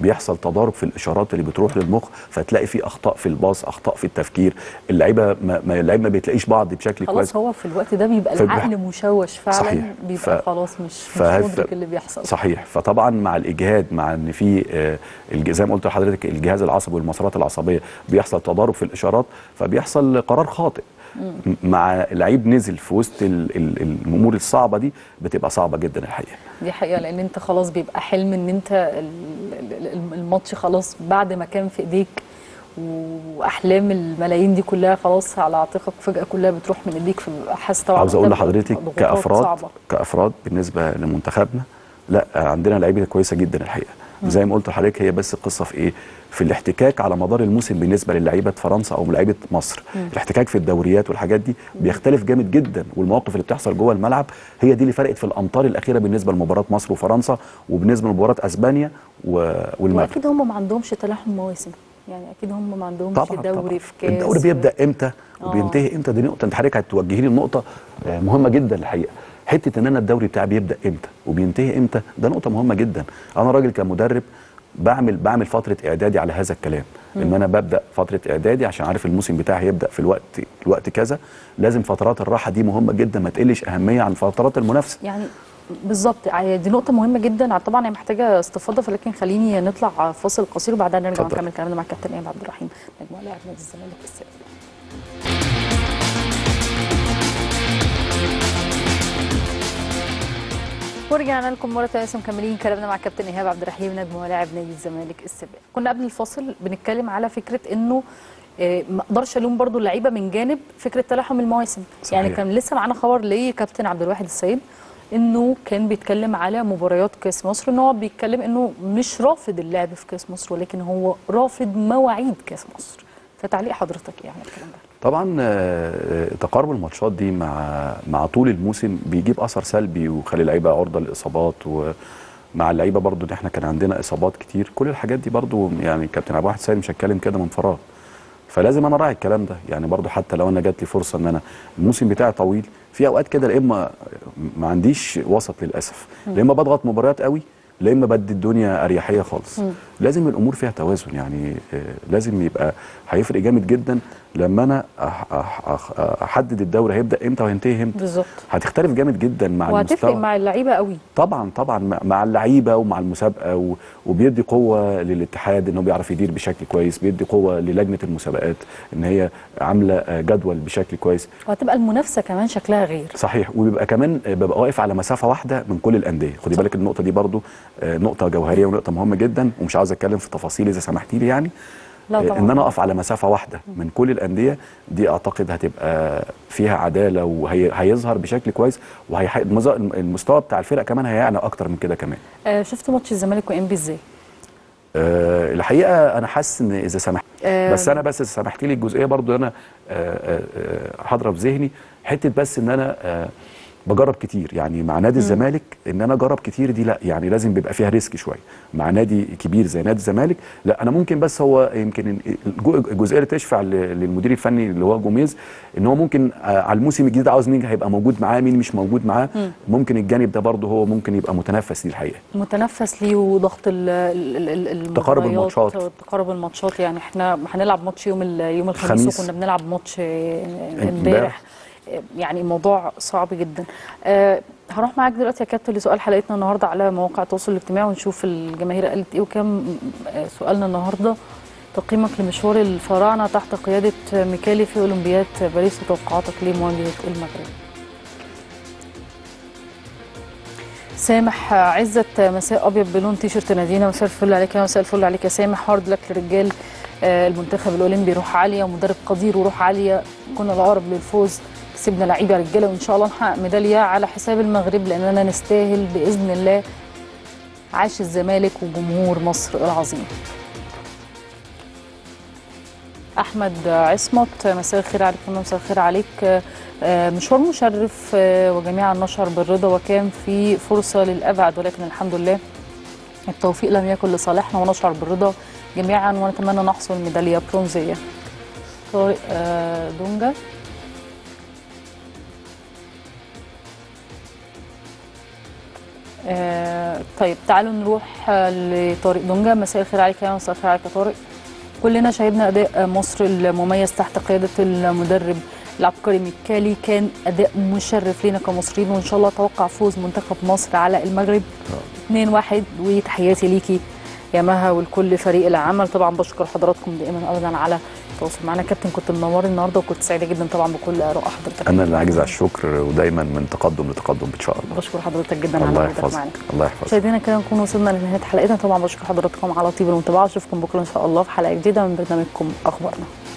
بيحصل تضارب في الاشارات اللي بتروح للمخ، فتلاقي في اخطاء في الباص، اخطاء في التفكير، اللعيبه ما اللعيبه ما بتلاقيش بعض بشكل كويس خلاص. هو في الوقت ده بيبقى العقل مشوش فعلا صحيح. بيبقى ف... خلاص مش ف... مش مدرك اللي بيحصل صحيح. فطبعا مع الاجهاد مع ان في زي ما قلت لحضرتك الجهاز العصبي المسارات العصبيه بيحصل تضارب في الاشارات فبيحصل قرار خاطئ مم. مع لعيب نزل في وسط الامور الصعبه دي بتبقى صعبه جدا الحقيقه. دي حقيقه لان انت خلاص بيبقى حلم ان انت الماتش خلاص بعد ما كان في ايديك واحلام الملايين دي كلها خلاص على عاتقك فجاه كلها بتروح من ايديك، فبيبقى حاسس طبعا. عاوز اقول لحضرتك كافراد صعبة. كافراد بالنسبه لمنتخبنا لا عندنا لعيبه كويسه جدا الحقيقه مم. زي ما قلت لحضرتك هي بس القصه في ايه؟ في الاحتكاك على مدار الموسم بالنسبه للعيبه فرنسا او لعيبه مصر، مم. الاحتكاك في الدوريات والحاجات دي بيختلف جامد جدا، والمواقف اللي بتحصل جوه الملعب هي دي اللي فرقت في الامطار الاخيره بالنسبه لمباراه مصر وفرنسا وبالنسبه لمباراه اسبانيا والمغرب. واكيد هم ما عندهمش تلاحم مواسم، يعني اكيد هم ما عندهمش دوري في كاس. الدوري بيبدا امتى وبينتهي امتى؟ دي نقطه انت حضرتك هتوجهيني لنقطه مهمه جدا الحقيقه. حته ان انا الدوري بتاعي بيبدا امتى وبينتهي امتى، ده نقطه مهمه جدا. انا راجل كمدرب بعمل بعمل فتره اعدادي على هذا الكلام، ان انا ببدا فتره اعدادي عشان عارف الموسم بتاعي هيبدا في الوقت الوقت كذا. لازم فترات الراحه دي مهمه جدا، ما تقلش اهميه عن فترات المنافسه يعني. بالظبط، دي نقطة مهمة جدا، طبعا هي محتاجة استفاضة، فلكن خليني نطلع فاصل قصير وبعدها نرجع نكمل كلامنا مع الكابتن إياد عبد الرحيم مجموعة لاعب نادي الزمالك السابق. ورجعنا لكم مرة ثانية مكملين كلامنا مع الكابتن إياد عبد الرحيم نجم لاعب نادي الزمالك السابق. كنا قبل الفاصل بنتكلم على فكرة إنه ما اقدرش الوم برضو اللعيبة من جانب فكرة تلاحم المواسم، صحيح. يعني كان لسه معانا خبر لكابتن عبد الواحد السيد انه كان بيتكلم على مباريات كاس مصر، ان هو بيتكلم انه مش رافض اللعب في كاس مصر ولكن هو رافض مواعيد كاس مصر. فتعليق حضرتك ايه على الكلام ده؟ طبعا تقارب الماتشات دي مع مع طول الموسم بيجيب اثر سلبي وخلي اللعيبه عرضه للاصابات، ومع اللعيبه برضو ان احنا كان عندنا اصابات كتير. كل الحاجات دي برضو يعني كابتن عبد الواحد السيد مش هتكلم كده من فراغ، فلازم انا راعي الكلام ده. يعني برضو حتى لو انا جات لي فرصه ان انا الموسم بتاعي طويل، في اوقات كده لا اما ما عنديش وسط للاسف، لا اما بضغط مباريات قوي، لا اما بدي الدنيا اريحيه خالص. م. لازم الامور فيها توازن، يعني لازم يبقى هيفرق جامد جدا لما انا احدد الدوري هيبدا امتى وهينتهي امتى. بالظبط، هتختلف جامد جدا مع المستوى، وهتفرق مع اللعيبه قوي طبعا طبعا مع اللعيبه ومع المسابقه، وبيدي قوه للاتحاد ان هو بيعرف يدير بشكل كويس، بيدي قوه للجنه المسابقات ان هي عامله جدول بشكل كويس، وهتبقى المنافسه كمان شكلها غير. صحيح، وبيبقى كمان ببقى واقف على مسافه واحده من كل الانديه. خدي بالك النقطه دي برضو نقطه جوهريه ونقطه مهمه جدا، ومش عاوز اتكلم في تفاصيل اذا سمحتي لي يعني. ان انا اقف على مسافه واحده من كل الانديه دي، اعتقد هتبقى فيها عداله وهيظهر بشكل كويس، وهيحقق المستوى بتاع الفرق كمان هيعلى اكتر من كده كمان. آه شفت ماتش الزمالك وانبي ازاي؟ آه الحقيقه انا حاسس ان اذا سمحت آه بس انا بس اذا سمحتي لي الجزئيه برضو انا آه آه حاضره في ذهني حته، بس ان انا آه بجرب كتير يعني مع نادي الزمالك. ان انا اجرب كتير دي لا، يعني لازم بيبقى فيها ريسك شويه. مع نادي كبير زي نادي الزمالك لا، انا ممكن، بس هو يمكن الجزئيه اللي تشفع للمدير الفني اللي هو جوميز ان هو ممكن على الموسم الجديد عاوز مين هيبقى موجود معاه، مين مش موجود معاه. ممكن الجانب ده برضه هو ممكن يبقى متنفس ليه، الحقيقه متنفس ليه، وضغط تقارب الماتشات تقارب الماتشات يعني احنا هنلعب ماتش يوم يوم الخميس، وكنا بنلعب ماتش امبارح، يعني موضوع صعب جدا. أه هروح معاك دلوقتي يا كابتن لسؤال حلقتنا النهارده على مواقع التواصل الاجتماعي، ونشوف الجماهير قالت ايه وكام. أه سؤالنا النهارده تقييمك لمشوار الفراعنه تحت قياده ميكالي في اولمبياد باريس، وتوقعاتك لمواجهه المغرب. سامح عزت مساء ابيض بلون تيشرت نادينا، مساء الفل عليك يا مساء الفل عليك يا سامح. هارد لك لرجال المنتخب الاولمبي، روح عاليه ومدرب قدير وروح عاليه، كنا الاقرب للفوز، كسبنا لعيبه رجاله، وان شاء الله نحقق ميداليه على حساب المغرب لاننا نستاهل باذن الله. عاش الزمالك وجمهور مصر العظيم. احمد عصمت مساء الخير عليك، مساء الخير عليك. مشوار مشرف وجميعا نشعر بالرضا، وكان في فرصه للابعد ولكن الحمد لله التوفيق لم يكن لصالحنا، ونشعر بالرضا جميعا ونتمنى نحصل ميداليه برونزيه. طارق دونجا آه طيب تعالوا نروح لطارق دونجا، مساء الخير عليك يا مساء الخير عليك يا طارق. كلنا شاهدنا اداء مصر المميز تحت قياده المدرب العبقري ميكالي، كان اداء مشرف لينا كمصريين، وان شاء الله اتوقع فوز منتخب مصر على المغرب اتنين واحد، وتحياتي ليكي يا مها ولكل فريق العمل. طبعا بشكر حضراتكم دائما ابدا على التواصل معنا. كابتن كنت منور النهارده، وكنت سعيده جدا طبعا بكل اراء حضرتك. انا اللي عاجز على الشكر، ودايما من تقدم لتقدم ان شاء الله. بشكر حضرتك جدا على وجودك معانا. الله يحفظك. مشاهدينا كده نكون وصلنا لنهايه حلقتنا، طبعا بشكر حضراتكم على طيب الانطباع، اشوفكم بكره ان شاء الله في حلقه جديده من برنامجكم اخبارنا.